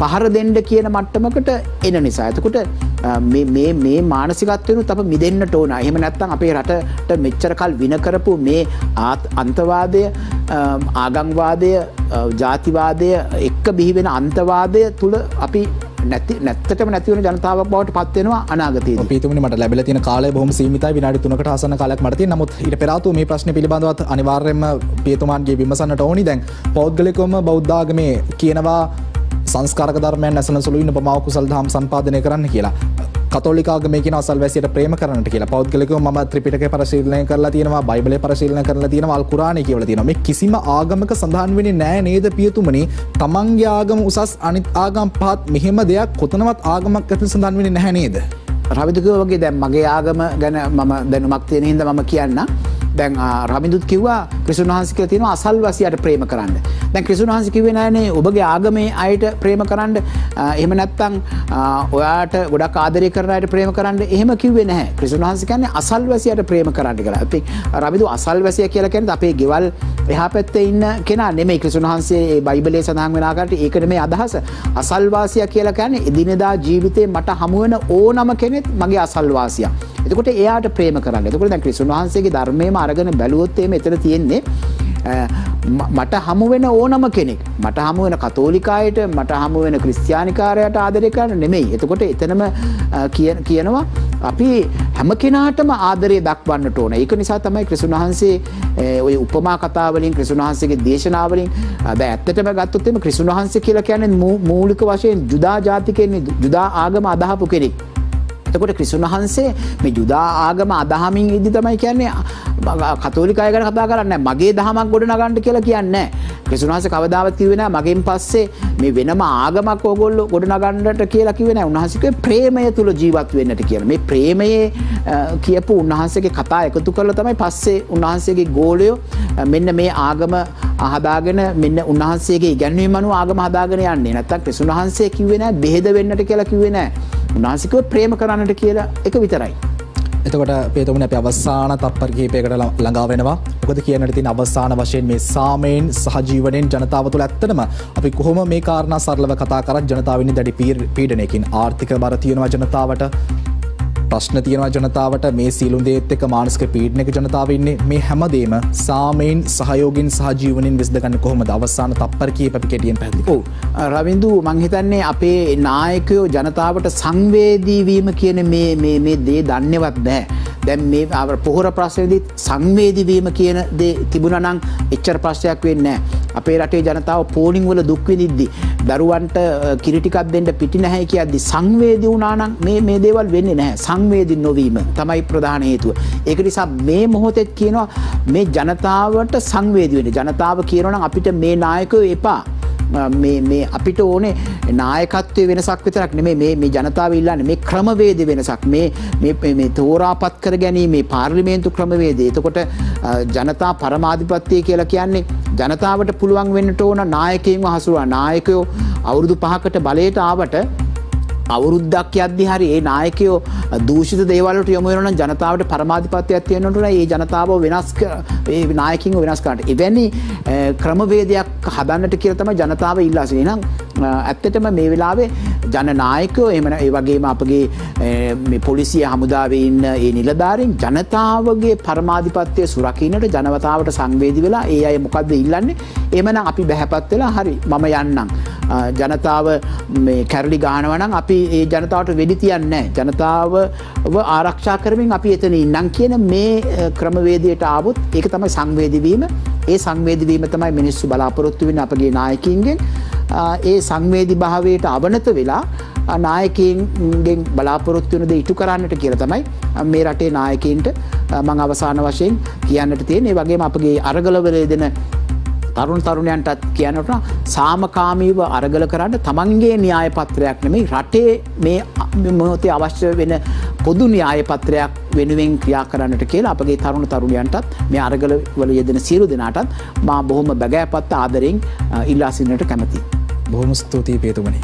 පහර දෙන්න කියන මට්ටමකට එන නිසා. එතකොට මේ මානසිකත්වෙනුත් අප මිදෙන්නට ඕන. එහෙම නැත්නම් අපේ රටට මෙච්චර කල් වින කරපු මේ අන්තවාදය ආගම්වාදය ජාතිවාදය එක්ක බිහිවෙන අන්තවාදය තුළ අපි නැත්තටම නැතිවන ජනතාවක් බවට පත්වෙනවා අනාගතයේදී. පිටුමනේ මට ලැබිලා තියෙන කාලය බොහොම සීමිතයි. විනාඩි 3කට ආසන්න කාලයක් මට තියෙනවා. නමුත් ඊට පෙර ආතු මේ ප්‍රශ්නේ පිළිබඳව අනිවාර්යයෙන්ම පියතුමාන්ගේ විමසන්නට ඕනි. දැන් පෞද්ගලිකවම බෞද්ධ ආගමේ කියනවා සංස්කාරක ධර්මයන් නැසන සුළු ඉන්න ප්‍රමාව කුසල් දහම් සම්පාදනය කරන්න කියලා. කතෝලික ආගමේ කියන අසල්වැසියට ප්‍රේම කරන්නට කියලා. පෞද්ගලිකව මම ත්‍රිපිටකය පරිශීලනය කරලා තියෙනවා, බයිබලය පරිශීලනය කරලා තියෙනවා, අල් කුරානය කියවලා තියෙනවා. මේ කිසිම ආගමක සඳහන් වෙන්නේ නැහැ නේද පියතුමනි? තමන්ගේ ආගම උසස් අනිත් ආගම් පහත්, මෙහෙම දෙයක් කොතනවත් ආගමක් ඇතුළේ සඳහන් වෙන්නේ නැහැ නේද? රවිදු කිව්වා වගේ දැන් මගේ ආගම ගැන මම දැනුමක් තියෙන හින්දා මම කියන්නම්. දැන් රවිදුත් කිව්වා ක්‍රිස්තුන් වහන්සේ කියලා තියෙනවා අසල්වැසියට ප්‍රේම කරන්න. දැන් ක්‍රිස්තුන් වහන්සේ කිව්වේ නෑනේ ඔබගේ ආගමේ අයට ප්‍රේම කරන්න. එහෙම නැත්නම් ඔයාට ගොඩක් ආදරය කරන අයට ප්‍රේම කරන්න. එහෙම කිව්වේ නැහැ. ක්‍රිස්තුන් වහන්සේ කියන්නේ අසල්වැසියට ප්‍රේම කරන්න කියලා. අපි රවිදු අසල්වැසිය කියලා කියන්නේ අපේ ගෙවල් එහා පැත්තේ ඉන්න කෙනා නෙමෙයි. ක්‍රිස්තුන් වහන්සේ මේ බයිබලයේ සඳහන් වෙන ආකාරයට ඒක නෙමෙයි අදහස. අසල්වාසියා කියලා කියන්නේ එදිනෙදා ජීවිතේ මට හමු වෙන ඕනම කෙනෙක් මගේ අසල්වාසියා. එතකොට එයාට ප්‍රේම කරන්න. එතකොට දැන් ක්‍රිස්තුන් වහන්සේගේ ධර්මයේම අරගෙන බැලුවොත් එimhe එතන තියෙන්නේ මට හමු වෙන ඕනම කෙනෙක්, මට හමු වෙන කතෝලිකයෙට, මට හමු වෙන ක්‍රිස්තියානිකාරයට ආදරය කරන්න නෙමෙයි. එතකොට එතනම කියනවා අපි හැම කෙනාටම ආදරය දක්වන්නට ඕන. ඒක නිසා තමයි ක්‍රිස්තුන් වහන්සේ ওই උපමා කතා වලින් ක්‍රිස්තුන් වහන්සේගේ දේශනා වලින් දැන් ඇත්තටම ගත්තොත් එimhe ක්‍රිස්තුන් වහන්සේ කියලා කියන්නේ මූලික වශයෙන් ජුදා ජාතිකෙන්නේ, ජුදා ආගම අදහපු කෙනෙක්. එතකොට ක්‍රිස්තුන් වහන්සේ මේ ජුදා ආගම අදහමින් ඉදි තමයි කියන්නේ කතෝලික අය ගැන කතා කරන්නේ මගේ දහමක් ගොඩනගන්න කියලා කියන්නේ නැහැ. ක්‍රිස්තුන් වහන්සේ කවදාවත් කිව්වේ නැහැ මගෙන් පස්සේ මේ වෙනම ආගමක් ඕගොල්ලෝ ගොඩනගන්නට කියලා කිව්වේ නැහැ. උන්වහන්සේ කිව්වේ ප්‍රේමය තුල ජීවත් වෙන්නට කියලා. මේ ප්‍රේමයේ කියපු උන්වහන්සේගේ කතා එකතු කරලා තමයි පස්සේ උන්වහන්සේගේ ගෝලයෝ මෙන්න මේ ආගම හදාගෙන මෙන්න උන්වහන්සේගේ ඉගැන්වීම අනුව ආගම හදාගෙන යන්නේ. නැත්තම් ක්‍රිස්තුන් වහන්සේ කිව්වේ නැහැ බෙහෙද වෙන්නට කියලා කිව්වේ නැහැ. උන්වහන්සේව ප්‍රේම කරන්නට කියලා එක විතරයි. එතකොට පියතුමනි අපි අවසාන තත්පරකිහිපයකට ළඟා වෙනවා. මොකද කියන්නට තියෙන අවසාන වශයෙන් මේ සාමයෙන් සහජීවණයෙන් ජනතාව තුළ ඇත්තටම අපි කොහොම මේ කාරණා සරලව කතා කරත් ජනතාව ඉන්නේ දැඩි පීඩනයකින්. ආර්ථික බර තියෙනවා ජනතාවට, ප්‍රශ්න තියෙනවා ජනතාවට මේ සීලුන් දේත් එක්ක මානසික පීඩනයක ජනතාව ඉන්නේ මේ හැමදේම සාමයෙන් සහයෝගයෙන් සහ ජීවණයෙන් විසඳගන්න කොහොමද අවසාන තප්පර කීප අපි කෙටියෙන් පැහැදිලි. ඔව් රවින්දු මං හිතන්නේ අපේ නායකයෝ ජනතාවට සංවේදී වීම කියන මේ දේ දන්නේවත් නැහැ. දැන් මේ පොහොර ප්‍රශ්නේදීත් සංවේදී වීම කියන දේ තිබුණා නම් එච්චර ප්‍රශ්නයක් වෙන්නේ නැහැ. අපේ රටේ ජනතාව පෝලිං වල දුක් විඳිද්දි දරුවන්ට කිරි ටිකක් දෙන්න පිටි නැහැ කියද්දි සංවේදී වුණා නම් මේ දේවල් වෙන්නේ නැහැ. සංවේදී නොවීම තමයි ප්‍රධාන හේතුව. ඒක නිසා මේ මොහොතේ කියනවා මේ ජනතාවට සංවේදී වෙන්න. ජනතාව කියනවා නම් අපිට මේ නායකයෝ එපා. මේ අපිට ඕනේ නායකත්වයේ වෙනසක් විතරක් නෙමෙයි මේ ජනතාව ඉල්ලන්නේ මේ ක්‍රමවේද වෙනසක් මේ තෝරාපත් කර ගැනීම මේ පාර්ලිමේන්තු ක්‍රමවේදය. එතකොට ජනතා පරමාධිපත්‍ය කියලා කියන්නේ ජනතාවට පුළුවන් වෙන්නට ඕන නායකයින්ව හසුරුවා. නායකයෝ අවුරුදු 5කට බලයට ආවට අවුරුද්දක් යද්දී හරි ඒ නායකයෝ දූෂිත දේවල් වලට යොමු වෙනවා නම් ජනතාවට පරමාධිපත්‍යයක් තියෙන්න ඕන ඒ ජනතාව වෙනස් කර ඒ නායකින්ව වෙනස් කරන්න. එවැනි ක්‍රමවේදයක් හදන්නට කියලා තමයි ජනතාව ඉල්ලා සිටින්නේ. එහෙනම් ඇත්තටම මේ වෙලාවේ ජනනායකයෝ එහෙම ඒ වගේම අපගේ මේ පොලිසිය හමුදාවේ ඉන්න ඒ නිලධාරීන් ජනතාවගේ පරමාධිපත්‍යය සුරකින්නට ජනතාවට සංවේදී වෙලා ඒ අය මොකද්ද ඉල්ලන්නේ? එහෙමනම් අපි බැහැපත් වෙලා හරි මම යන්නම්. ජනතාව මේ කැරලි ගහනවා නම් අපි ඒ ජනතාවට වෙඩි තියන්නේ නැහැ. ජනතාවව ආරක්ෂා කරමින් අපි එතන ඉන්නම් කියන මේ ක්‍රමවේදයට ආවොත් ඒක තමයි සංවේදී වීම. ඒ සංවේදී වීම තමයි මිනිස්සු බලාපොරොත්තු වෙන්නේ අපගේ නායකින්ගෙන්. ඒ සංවේදී භාවයට අවනත වෙලා නායකින්ගෙන් බලාපොරොත්තු වෙන දේ ඉටු කරන්නට කියලා තමයි මේ රටේ නායකයින්ට මම අවසාන වශයෙන් කියන්නට තියෙන්නේ. ඒ වගේම අපගේ අරගලවල දෙන තරුණ තරුණයන්ටත් කියනට සාමකාමීව අරගල කරන්න තමන්ගේ න්‍යාය පත්‍රයක් නෙමෙයි රටේ මේ මොහොතේ අවශ්‍ය වෙන පොදු න්‍යාය පත්‍රයක් වෙනුවෙන් ක්‍රියා කරන්නට කියලා අපගේ තරුණ තරුණයන්ටත් මේ අරගල වල යෙදෙන සියලු දෙනාටත් මා බොහොම බගෑපත් ආදරෙන් ඉල්ලා සිටින්නට කැමැතියි. බොහොම ස්තුතියි පේතුමනි.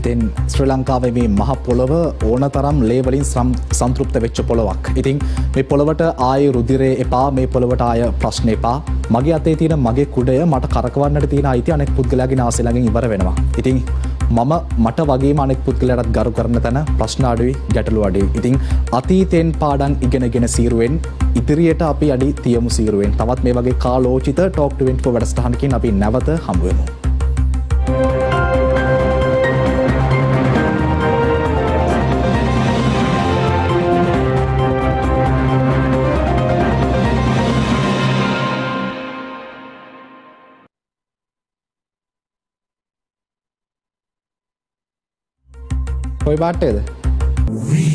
ඉතින් ශ්‍රී ලංකාවේ මේ මහ පොළව ඕන තරම් ලේ වලින් සම්පූර්ණ වෙච්ච පොළවක්. ඉතින් මේ පොළවට ආයේ රුධිරේ එපා මේ පොළවට ආය ප්‍රශ්න එපා. මගේ අතේ තියෙන මගේ කුඩය මට කරකවන්නට තියෙන අයිතිය අනෙක් පුද්ගලයාගේ නාසය ළඟින් ඉවර වෙනවා. ඉතින් මට වගේම අනෙක් පුද්ගලයාටත් ගරු කරන තැන ප්‍රශ්න අඩුයි ගැටලු අඩුයි. ඉතින් අතීතෙන් පාඩම් ඉගෙනගෙන සීරුවෙන් ඉදිරියට අපි අඩි තියමු සීරුවෙන්. තවත් මේ වගේ කාලෝචිත Talk 24 වැඩසටහනකින් අපි නැවත හමු වෙමු. Koi baat hai